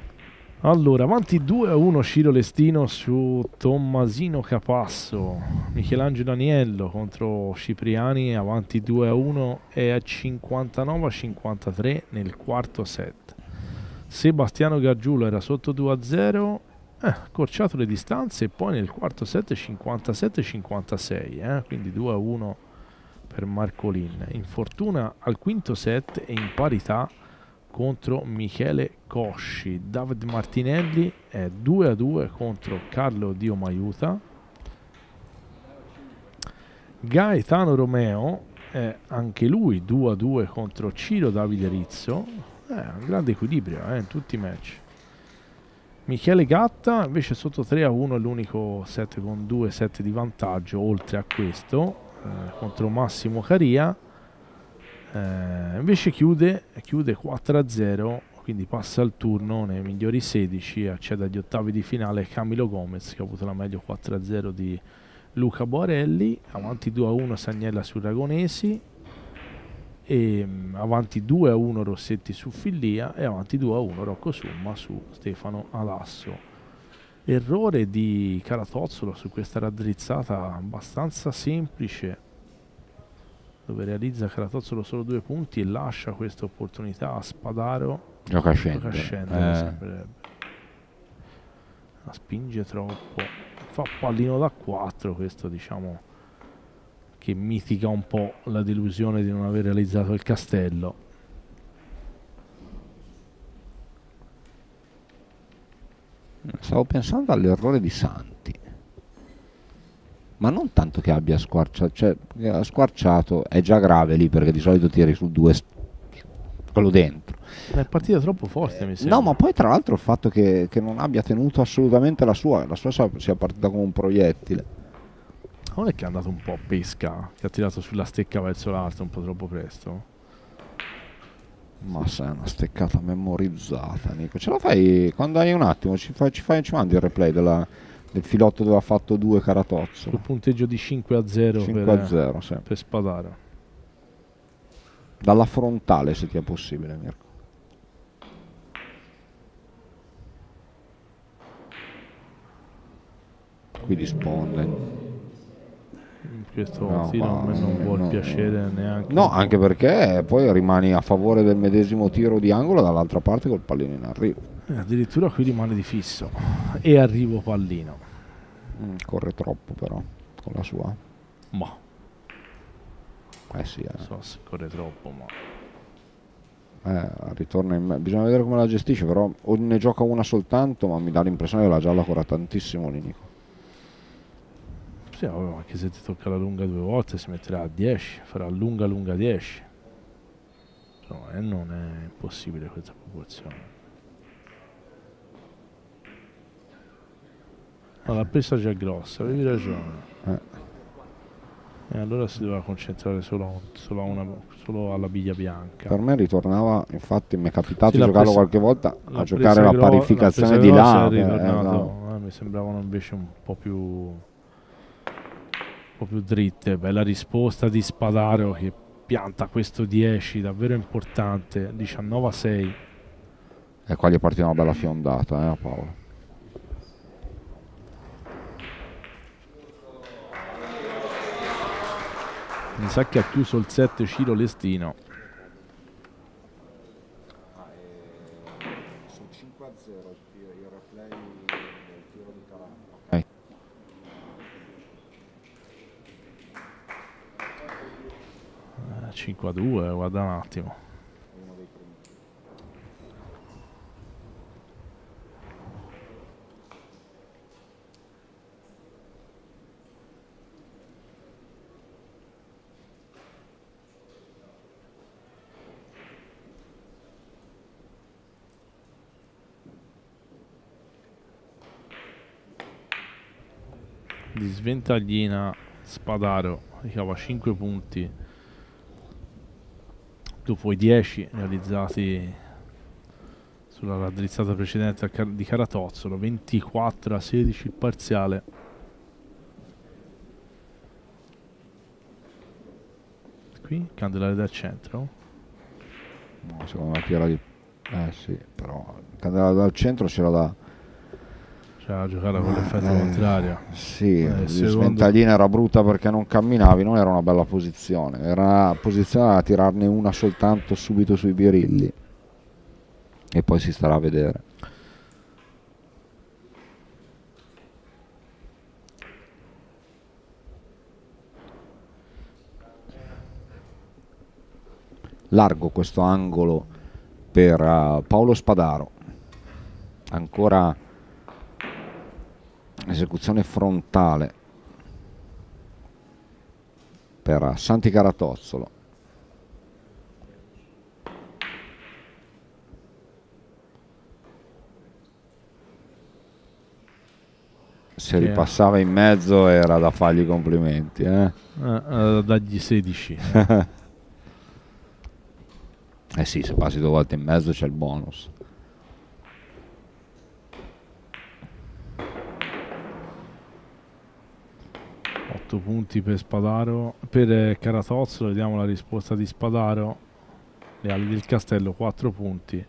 Allora avanti 2-1 Ciro Lestino su Tommasino Capasso. Michelangelo Aniello contro Cipriani, avanti 2-1 e a 59-53 nel quarto set. Sebastiano Gargiulo era sotto 2-0, accorciato le distanze e poi nel quarto set 57-56, quindi 2-1 per Marcolin. Infortuna al quinto set e in parità contro Michele Cosci. David Martinelli è 2-2 contro Carlo Diomaiuta. Gaetano Romeo è anche lui 2-2 contro Ciro Davide Rizzo, un grande equilibrio in tutti i match. Michele Gatta invece sotto 3-1, è l'unico set con 2 set di vantaggio oltre a questo, contro Massimo Cariac, invece chiude 4-0, quindi passa al turno nei migliori 16, accede agli ottavi di finale Camilo Gomez, che ha avuto la meglio 4-0 di Luca Boarelli, avanti 2-1 Sagnella su Ragonesi, e avanti 2-1 Rossetti su Fillia e avanti 2-1 Rocco Summa su Stefano Alasso. Errore di Caratozzolo su questa raddrizzata abbastanza semplice, dove realizza Caratozzolo solo 2 punti e lascia questa opportunità a Spadaro. Gioca scendere, la spinge troppo, fa pallino da 4, questo diciamo che mitiga un po' la delusione di non aver realizzato il castello. Stavo pensando all'errore di Santi, ma non tanto che abbia squarciato, cioè ha squarciato, è già grave lì perché di solito tiri su 2, quello dentro. È partita troppo forte, mi sembra. No, ma poi tra l'altro il fatto che non abbia tenuto assolutamente la sua sia partita come un proiettile. Non è che è andato un po' a pesca, che ha tirato sulla stecca verso l'alto un po' troppo presto? Ma sei una steccata memorizzata, Nico. Ce la fai quando hai un attimo, ci mandi il replay del filotto dove ha fatto 2 Caratozzolo. Il punteggio di 5-0 per Spadaro. Dalla frontale, se ti è possibile, Mirko. Qui risponde. Questo tiro non vuol piacere neanche. No, anche perché poi rimani a favore del medesimo tiro di angolo dall'altra parte col pallino in arrivo. Addirittura qui rimane di fisso e arrivo pallino. Corre troppo però con la sua. Ma. Sì. Non so se corre troppo, ma. Ritorna in me. Bisogna vedere come la gestisce, però o ne gioca una soltanto, ma mi dà l'impressione che la gialla corra tantissimo l'inico. Anche se ti tocca la lunga 2 volte si metterà a 10, farà lunga 10, insomma, non è impossibile questa proporzione. Ma la presa già grossa, avevi ragione, e allora si doveva concentrare solo alla biglia bianca. Per me ritornava, infatti mi è capitato di giocarlo qualche volta, a giocare la parificazione di là, mi sembravano invece un po' più dritte. Bella risposta di Spadaro, che pianta questo 10, davvero importante, 19-6. E qua gli partì una bella fiondata a Paolo. Mi sa che ha chiuso il 7 Ciro Lestino. Sono 5-0 il replay del tiro di Calabria. Okay. Okay. 5-2, guarda un attimo. Uno dei primi. Di sventaglina Spadaro, ricava 5 punti dopo i 10 realizzati sulla raddrizzata precedente di Caratozzolo. 24-16 il parziale. Qui Candelare dal centro, no, secondo me era di sì, però Candelare dal centro c'era da a giocare con l'effetto contrario. Sì, la sventaglina era brutta perché non camminavi, non era una bella posizione, era una posizione a tirarne una soltanto subito sui birilli e poi si starà a vedere. Largo questo angolo per Paolo Spadaro, ancora esecuzione frontale per Santi Caratozzolo. Se ripassava in mezzo era da fargli complimenti, dagli 16. Eh sì, se passi 2 volte in mezzo c'è il bonus. Punti per Spadaro, per Caratozzolo. Vediamo la risposta di Spadaro. Le ali del castello 4 punti.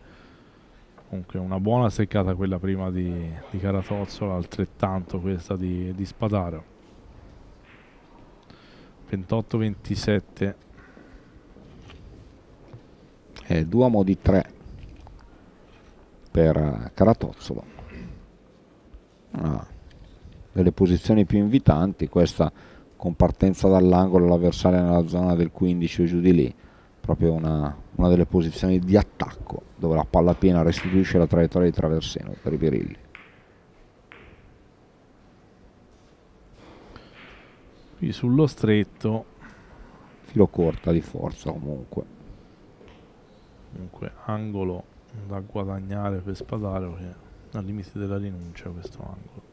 Comunque una buona seccata quella prima di Caratozzolo, altrettanto questa di Spadaro. 28-27. E Duomo di 3 per Caratozzolo. Delle posizioni più invitanti, questa con partenza dall'angolo, l'avversario nella zona del 15 o giù di lì, proprio una delle posizioni di attacco dove la palla piena restituisce la traiettoria di traversino per i birilli. Qui sullo stretto filo corta di forza, comunque angolo da guadagnare per Spadaro, che è al limite della rinuncia questo angolo.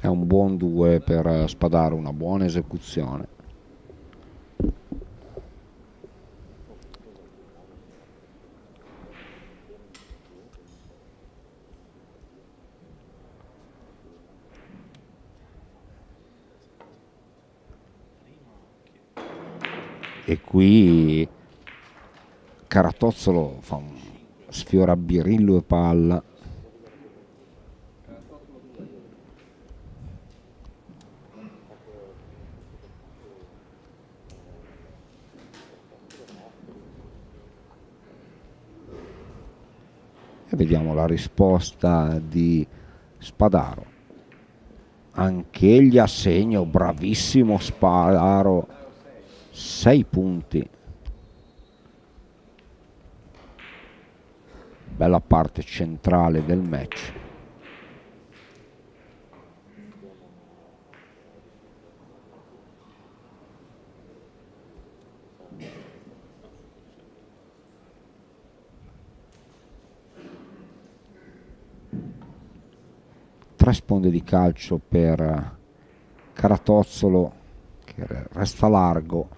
È un buon 2 per Spadaro, una buona esecuzione. E qui Caratozzolo fa un sfiora birillo e palla. Vediamo la risposta di Spadaro, anch'egli a segno, bravissimo Spadaro, 6 punti. Bella parte centrale del match. Sponde di calcio per Caratozzolo che resta largo,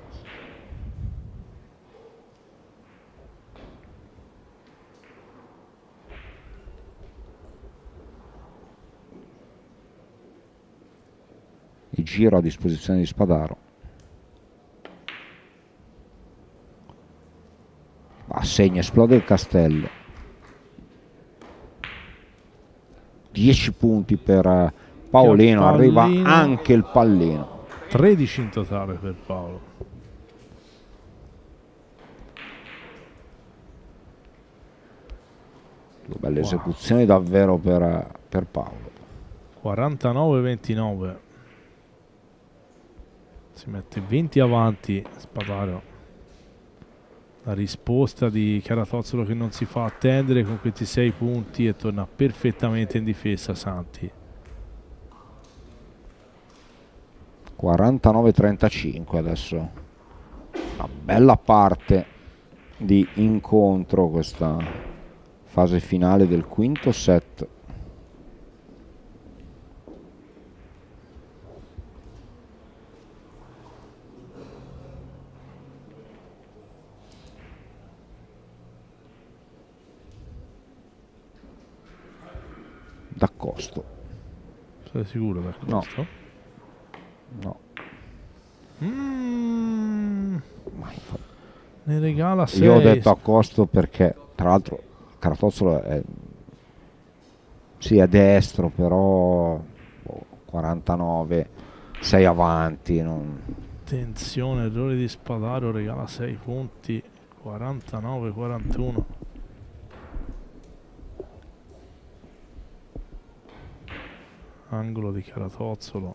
di giro a disposizione di Spadaro. A segno, esplode il castello. 10 punti per Paolino, arriva anche il pallino. 13 in totale per Paolo. Due belle esecuzioni davvero per Paolo. 49-29. Si mette 20 avanti Spadaro. La risposta di Caratozzolo che non si fa attendere con questi 6 punti e torna perfettamente in difesa. Santi 49-35 adesso, una bella parte di incontro questa fase finale del quinto set. D'accosto. Sei sicuro d'accosto? No. Ne regala 6. Io ho detto accosto perché tra l'altro Caratozzolo è a destro, però 49, 6 avanti. Attenzione, errore di Spadaro, regala 6 punti, 49-41. Angolo di Caratozzolo.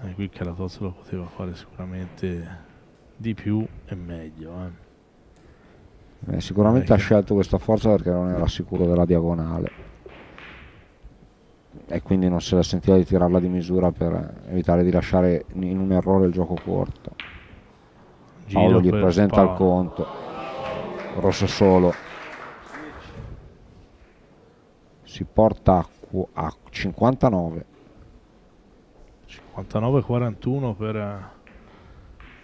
E qui Caratozzolo poteva fare sicuramente di più e meglio. Sicuramente ha scelto questa forza perché non era sicuro della diagonale e quindi non se la sentiva di tirarla di misura per evitare di lasciare in un errore il gioco corto. Paolo gli presenta il conto, rosso solo. Si porta a 59. 59-41 per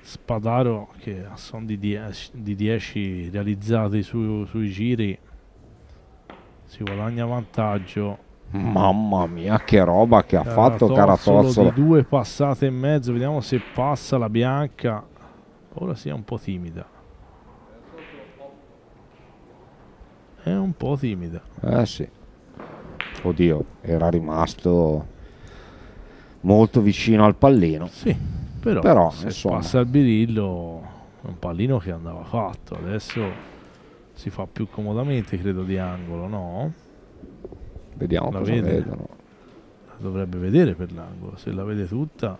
Spadaro che a son di 10 realizzati sui giri si guadagna vantaggio. Mamma mia che roba che ha fatto Caratozzolo. Di 2 passate e mezzo, vediamo se passa la bianca. Ora sia un po' timida. È un po' timida. Eh sì. Oddio, era rimasto molto vicino al pallino. Sì, però se passa il birillo è un pallino che andava fatto. Adesso si fa più comodamente, credo, di angolo, no? Vediamo cosa vedono. La dovrebbe vedere per l'angolo, se la vede tutta.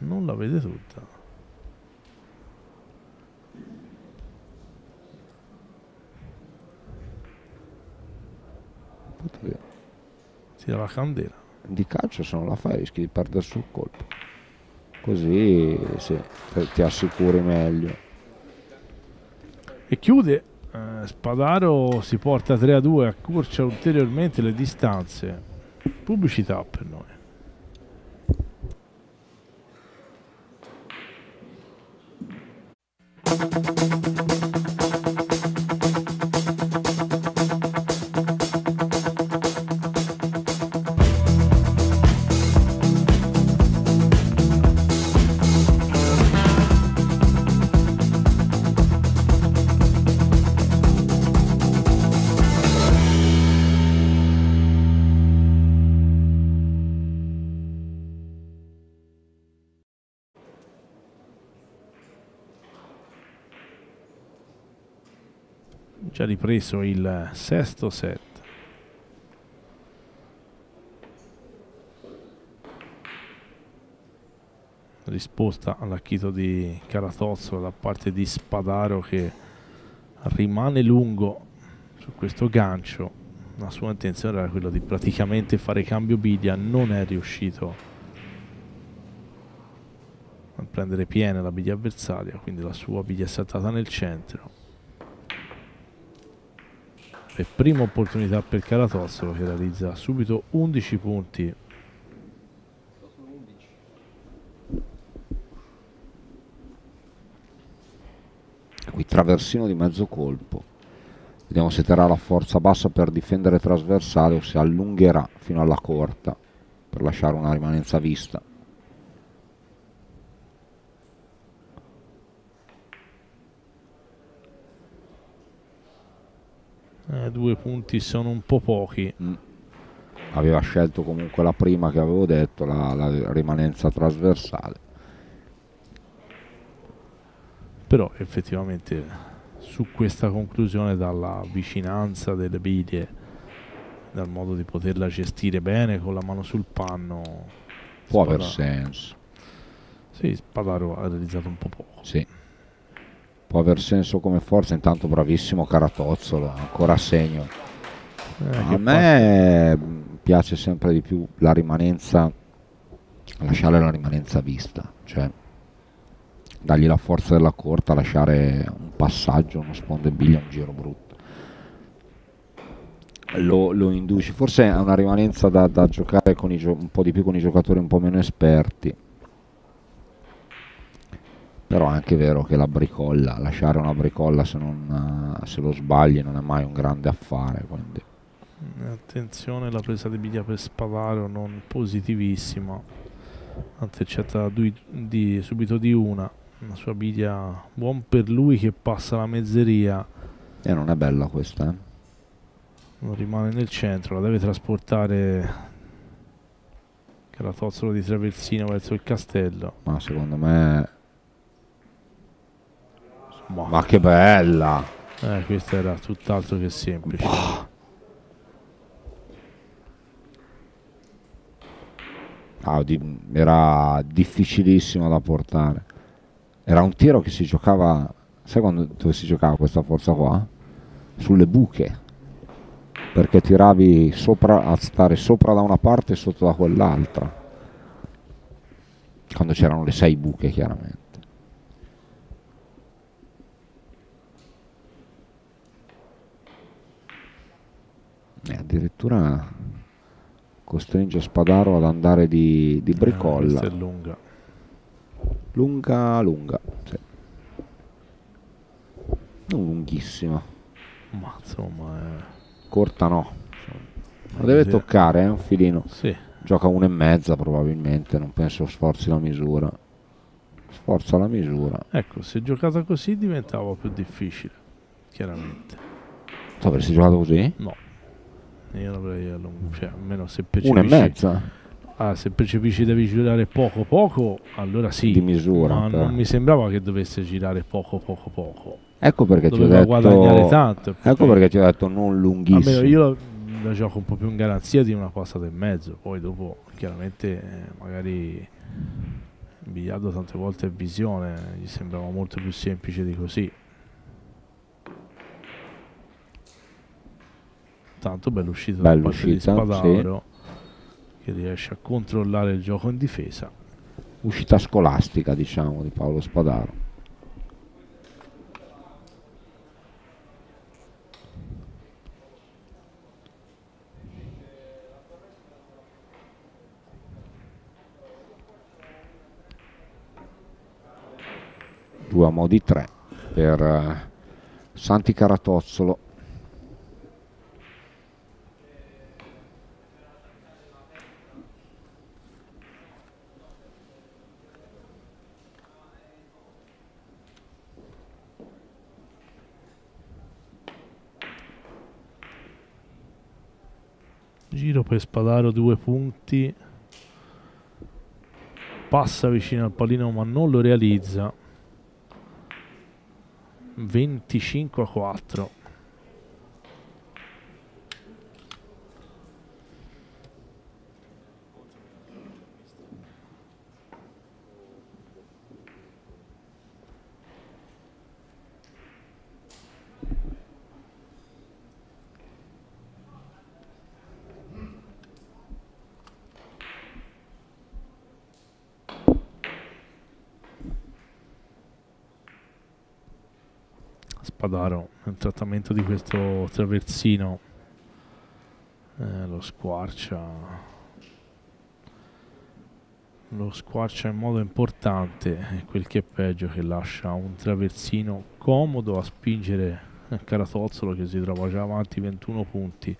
Non la vede tutta. Tira la candela di calcio, se non la fai rischi di perdere sul colpo, così ti assicuri meglio. E chiude Spadaro, si porta 3-2, accorcia ulteriormente le distanze. Pubblicità per noi. Ci ha ripreso il sesto set. Risposta all'acchito di Caratozzolo da parte di Spadaro che rimane lungo su questo gancio. La sua intenzione era quella di praticamente fare cambio biglia, non è riuscito a prendere piena la biglia avversaria, quindi la sua biglia è saltata nel centro. E prima opportunità per Caratozzolo che realizza subito 11 punti. Qui traversino di mezzo colpo Vediamo se terrà la forza bassa per difendere trasversale o se allungherà fino alla corta per lasciare una rimanenza vista. Due punti sono un po' pochi. Aveva scelto comunque la prima che avevo detto, la rimanenza trasversale, però effettivamente su questa conclusione, dalla vicinanza delle biglie, dal modo di poterla gestire bene con la mano sul panno, può aver senso. Sì, Spadaro ha realizzato un po' poco. Sì, può aver senso come forza. Intanto bravissimo Caratozzolo, ancora segno. A me piace sempre di più la rimanenza, lasciare la rimanenza vista, cioè dargli la forza della corta, lasciare un passaggio, uno sfondo e biglia, un giro brutto. Lo induci, forse è una rimanenza da giocare con un po' di più con i giocatori un po' meno esperti. Però è anche vero che la bricolla, lasciare una bricolla se lo sbagli non è mai un grande affare. Quindi. Attenzione, la presa di biglia per Spadaro non positivissima, intercetta subito di una. La sua biglia, buon per lui che passa la mezzeria. E non è bella questa, eh? Non rimane nel centro, la deve trasportare Caratozzolo di traversino verso il castello. Ma secondo me... Ma che bella! Questa era tutt'altro che semplice. Era difficilissima da portare. Era un tiro che si giocava. Sai dove si giocava questa forza qua? Sulle buche. Perché tiravi sopra, a stare sopra da una parte e sotto da quell'altra. Quando c'erano le 6 buche, chiaramente. Addirittura costringe Spadaro ad andare di bricolla. Questa è lunga. Lunga, sì. Non lunghissima. Ma insomma... Corta no. La deve toccare, un filino. Sì. Gioca 1,5 probabilmente, non penso sforzi la misura. Sforza la misura. Ecco, se giocata così diventava più difficile, chiaramente. Tu avresti giocato così? No. Io l'avrei allungato, cioè, almeno se percepisci 1,5. Se percepisci devi girare poco, allora sì, di misura, ma non mi sembrava che dovesse girare poco. Ecco perché doveva guadagnare tanto. Ecco perché ti ho detto non lunghissimo. Almeno io la gioco un po' più in garanzia di una passata e mezzo, poi dopo chiaramente magari il biliardo tante volte è visione, gli sembrava molto più semplice di così. Tanto bella uscita da parte di Spadaro, sì, che riesce a controllare il gioco in difesa. Uscita scolastica, diciamo, di Paolo Spadaro. Due a mo' di 3 per Santi Caratozzolo. Giro per Spadaro, 2 punti, passa vicino al pallino ma non lo realizza. 25-4. Spadaro, il trattamento di questo traversino lo squarcia in modo importante, e quel che è peggio che lascia un traversino comodo a spingere Caratozzolo che si trova già avanti 21 punti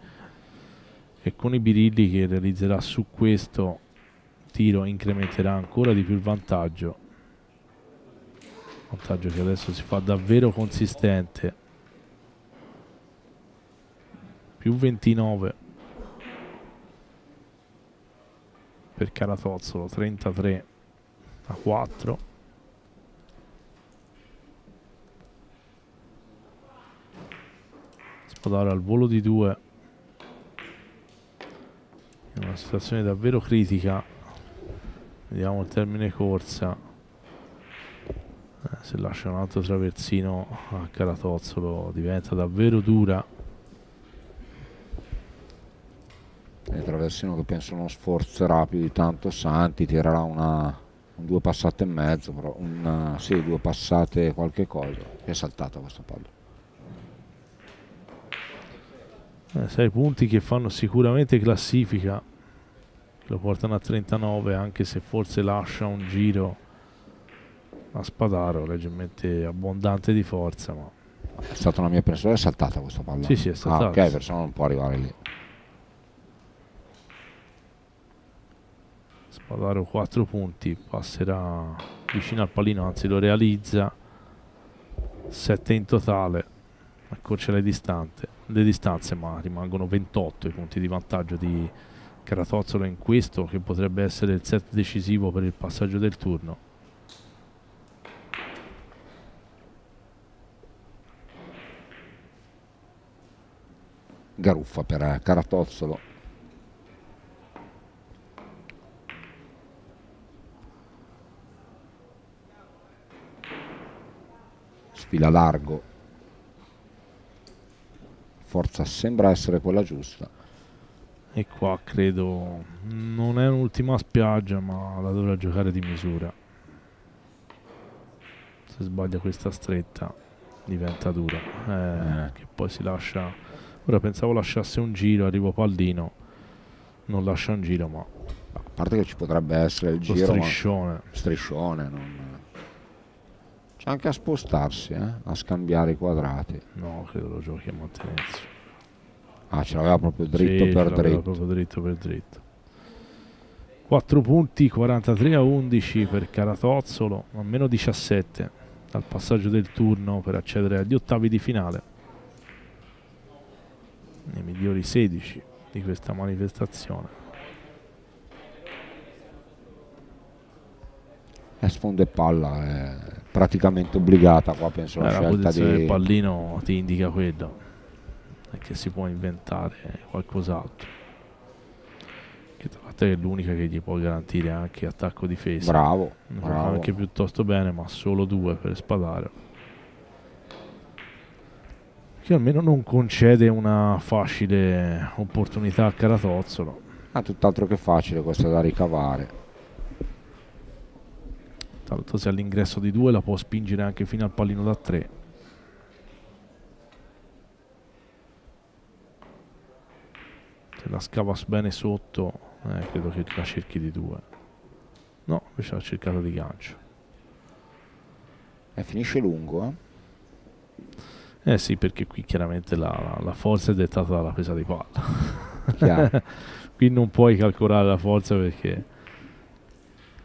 e con i birilli che realizzerà su questo tiro incrementerà ancora di più il vantaggio, vantaggio che adesso si fa davvero consistente, più 29 per Caratozzolo, 33-4. Spadaro al volo di 2 in una situazione davvero critica, vediamo il termine corsa, se lascia un altro traversino a Caratozzolo diventa davvero dura. Il traversino che penso non sforzerà più di tanto Santi, tirerà due passate e mezzo, però sì, due passate qualche cosa, è saltata questa palla. 6 punti che fanno sicuramente classifica, lo portano a 39, anche se forse lascia un giro a Spadaro leggermente abbondante di forza, ma è stata una mia pressione, è saltata questa palla. Sì, è saltata. Ok, perché non può arrivare lì. Spadaro 4 punti, passerà vicino al pallino, anzi lo realizza, 7 in totale, accorcia le distanze, ma rimangono 28 i punti di vantaggio di Caratozzolo in questo che potrebbe essere il set decisivo per il passaggio del turno. Garuffa per Caratozzolo. Sfila largo. Forza sembra essere quella giusta. E qua credo non è un'ultima spiaggia, ma la dovrà giocare di misura. Se sbaglia questa stretta diventa dura. Che poi si lascia. Ora pensavo lasciasse un giro, arrivo pallino, non lascia un giro, ma a parte che ci potrebbe essere il giro striscione, ma striscione non... c'è anche a spostarsi, a scambiare i quadrati. No, credo lo giochi a mantenersi. Ce l'aveva proprio dritto, sì, per dritto. Proprio dritto per dritto. 4 punti, 43-11 per Caratozzolo, a meno 17 dal passaggio del turno per accedere agli ottavi di finale. I migliori 16 di questa manifestazione. Sfondo e palla è praticamente obbligata qua, penso. La scelta del pallino ti indica quello, è che si può inventare qualcos'altro, che tra l'altro è l'unica che gli può garantire anche attacco difesa. Bravo. Anche piuttosto bene, ma solo 2 per Spadaro, che almeno non concede una facile opportunità a Caratozzolo. Tutt'altro che facile questa da ricavare. Tanto se all'ingresso di 2 la può spingere anche fino al pallino da 3. Se la scava bene sotto, credo che la cerchi di 2. No, invece l'ha cercata di gancio. Finisce lungo, sì, perché qui chiaramente la forza è dettata dalla presa di palla. Qui non puoi calcolare la forza perché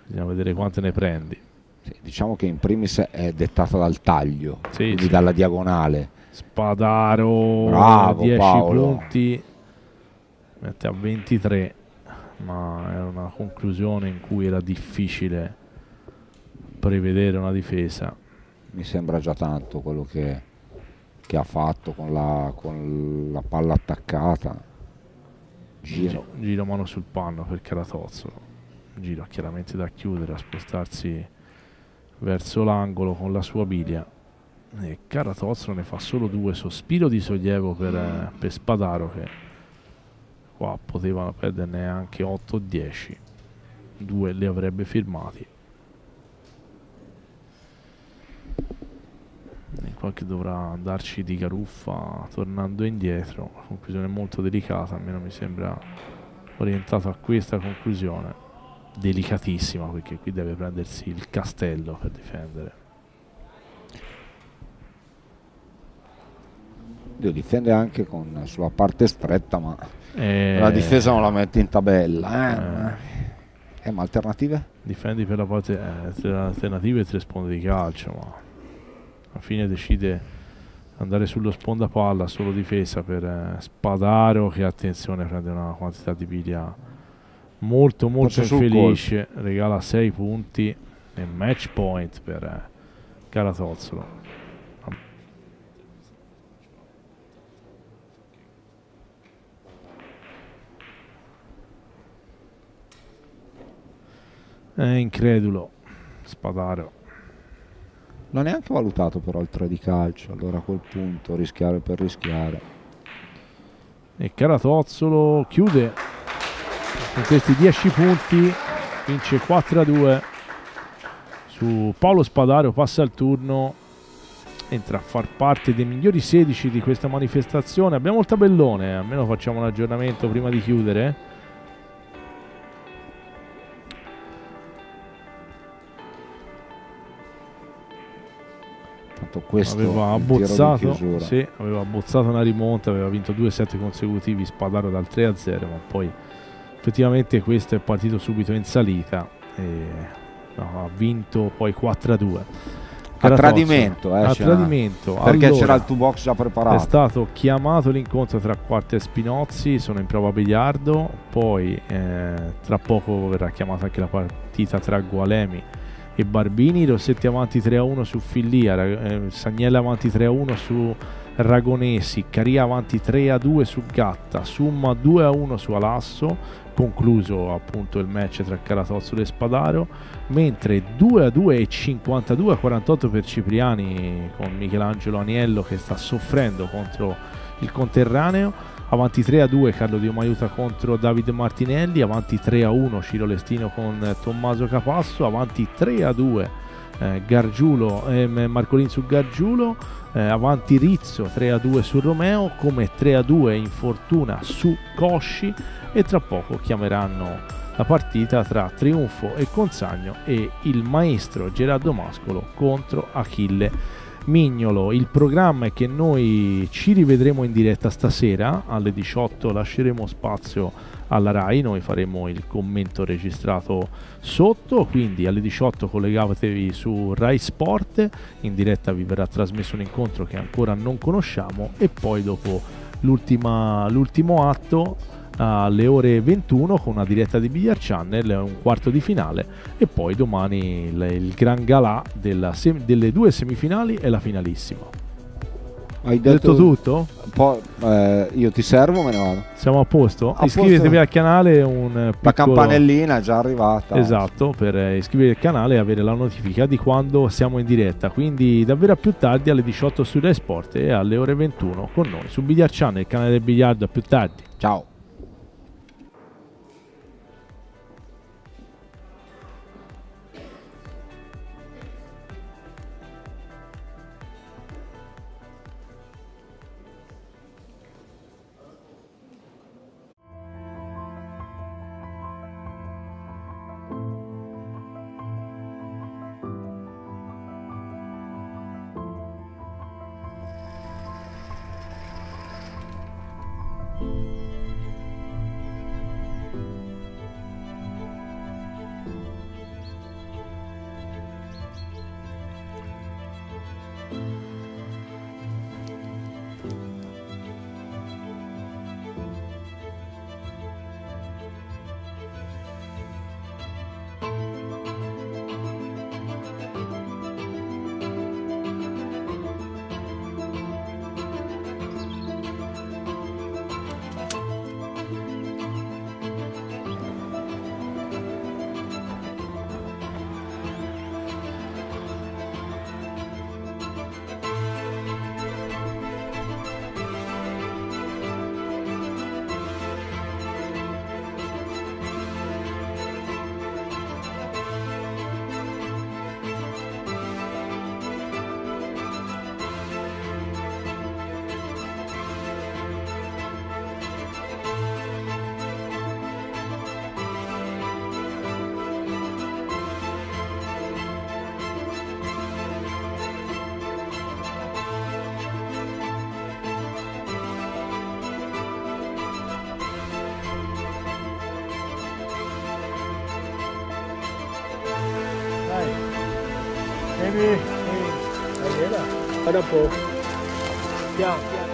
bisogna vedere quante ne prendi. Sì, diciamo che in primis è dettata dal taglio, quindi dalla diagonale. Spadaro, bravo, 10 Paolo. Punti, mette a 23, ma era una conclusione in cui era difficile prevedere una difesa. Mi sembra già tanto quello che ha fatto con la palla attaccata. Giro mano sul panno per Caratozzolo, giro chiaramente da chiudere, a spostarsi verso l'angolo con la sua biglia, e Caratozzolo ne fa solo 2. Sospiro di sollievo per Spadaro, che qua poteva perderne anche 8 o 10, 2 li avrebbe firmati. E qua che dovrà andarci di garuffa tornando indietro, una conclusione molto delicata, almeno mi sembra orientata a questa conclusione, delicatissima, perché qui deve prendersi il castello per difendere. difende anche con, sulla parte stretta, ma la difesa non la mette in tabella. Ma alternative? Difendi per la parte alternative e tre sponde di calcio, ma alla fine decide andare sullo sponda palla, solo difesa per Spadaro, che attenzione, prende una quantità di piglia molto molto infelice, regala 6 punti e match point per Caratozzolo. È incredulo Spadaro. Non è anche valutato però il 3 di calcio, allora a quel punto rischiare per rischiare. E Caratozzolo chiude con questi 10 punti, vince 4-2 su Paolo Spadaro, passa al turno, entra a far parte dei migliori 16 di questa manifestazione. Abbiamo il tabellone, almeno facciamo un aggiornamento prima di chiudere. Questo aveva abbozzato, sì, aveva abbozzato una rimonta, aveva vinto 2-7 consecutivi Spadaro dal 3-0, ma poi effettivamente questo è partito subito in salita e no, ha vinto poi 4-2 a tradimento, a tradimento, perché c'era il 2 box già preparato. È stato chiamato l'incontro tra Quarta e Spinozzi, sono in prova a biliardo, poi tra poco verrà chiamata anche la partita tra Gualemi e Barbini. Rossetti avanti 3-1 su Fillia, Sagnella avanti 3-1 su Ragonesi, Caria avanti 3-2 su Gatta, Summa 2-1 su Alasso, concluso appunto il match tra Caratozzolo e Spadaro, mentre 2-2 e 52-48 per Cipriani, con Michelangelo Aniello che sta soffrendo contro il conterraneo. Avanti 3-2 Carlo Diomaiuta contro David Martinelli, avanti 3-1 Ciro Lestino con Tommaso Capasso, avanti 3-2 Gargiulo, Marcolin su Gargiulo, avanti Rizzo 3-2 su Romeo, come 3-2 infortuna su Cosci, e tra poco chiameranno la partita tra Trionfo e Consagno e il maestro Gerardo Mascolo contro Achille Mignolo. Il programma è che noi ci rivedremo in diretta stasera alle 18, lasceremo spazio alla RAI, noi faremo il commento registrato sotto, quindi alle 18 collegatevi su RAI Sport, in diretta vi verrà trasmesso un incontro che ancora non conosciamo, e poi dopo l'ultimo atto alle ore 21 con una diretta di Billiard Channel, un quarto di finale, e poi domani il gran galà delle 2 semifinali e la finalissima. Hai detto tutto? Io ti servo, me ne vado. Siamo a posto? Iscrivetevi al canale, la campanellina è già arrivata. Esatto, per iscrivervi al canale e avere la notifica di quando siamo in diretta, quindi davvero a più tardi alle 18 su Rai Sport e alle ore 21 con noi su Billiard Channel, il canale del biliardo. A più tardi, ciao. Vieni, vieni. Allora, vado un po'. Piano, piano.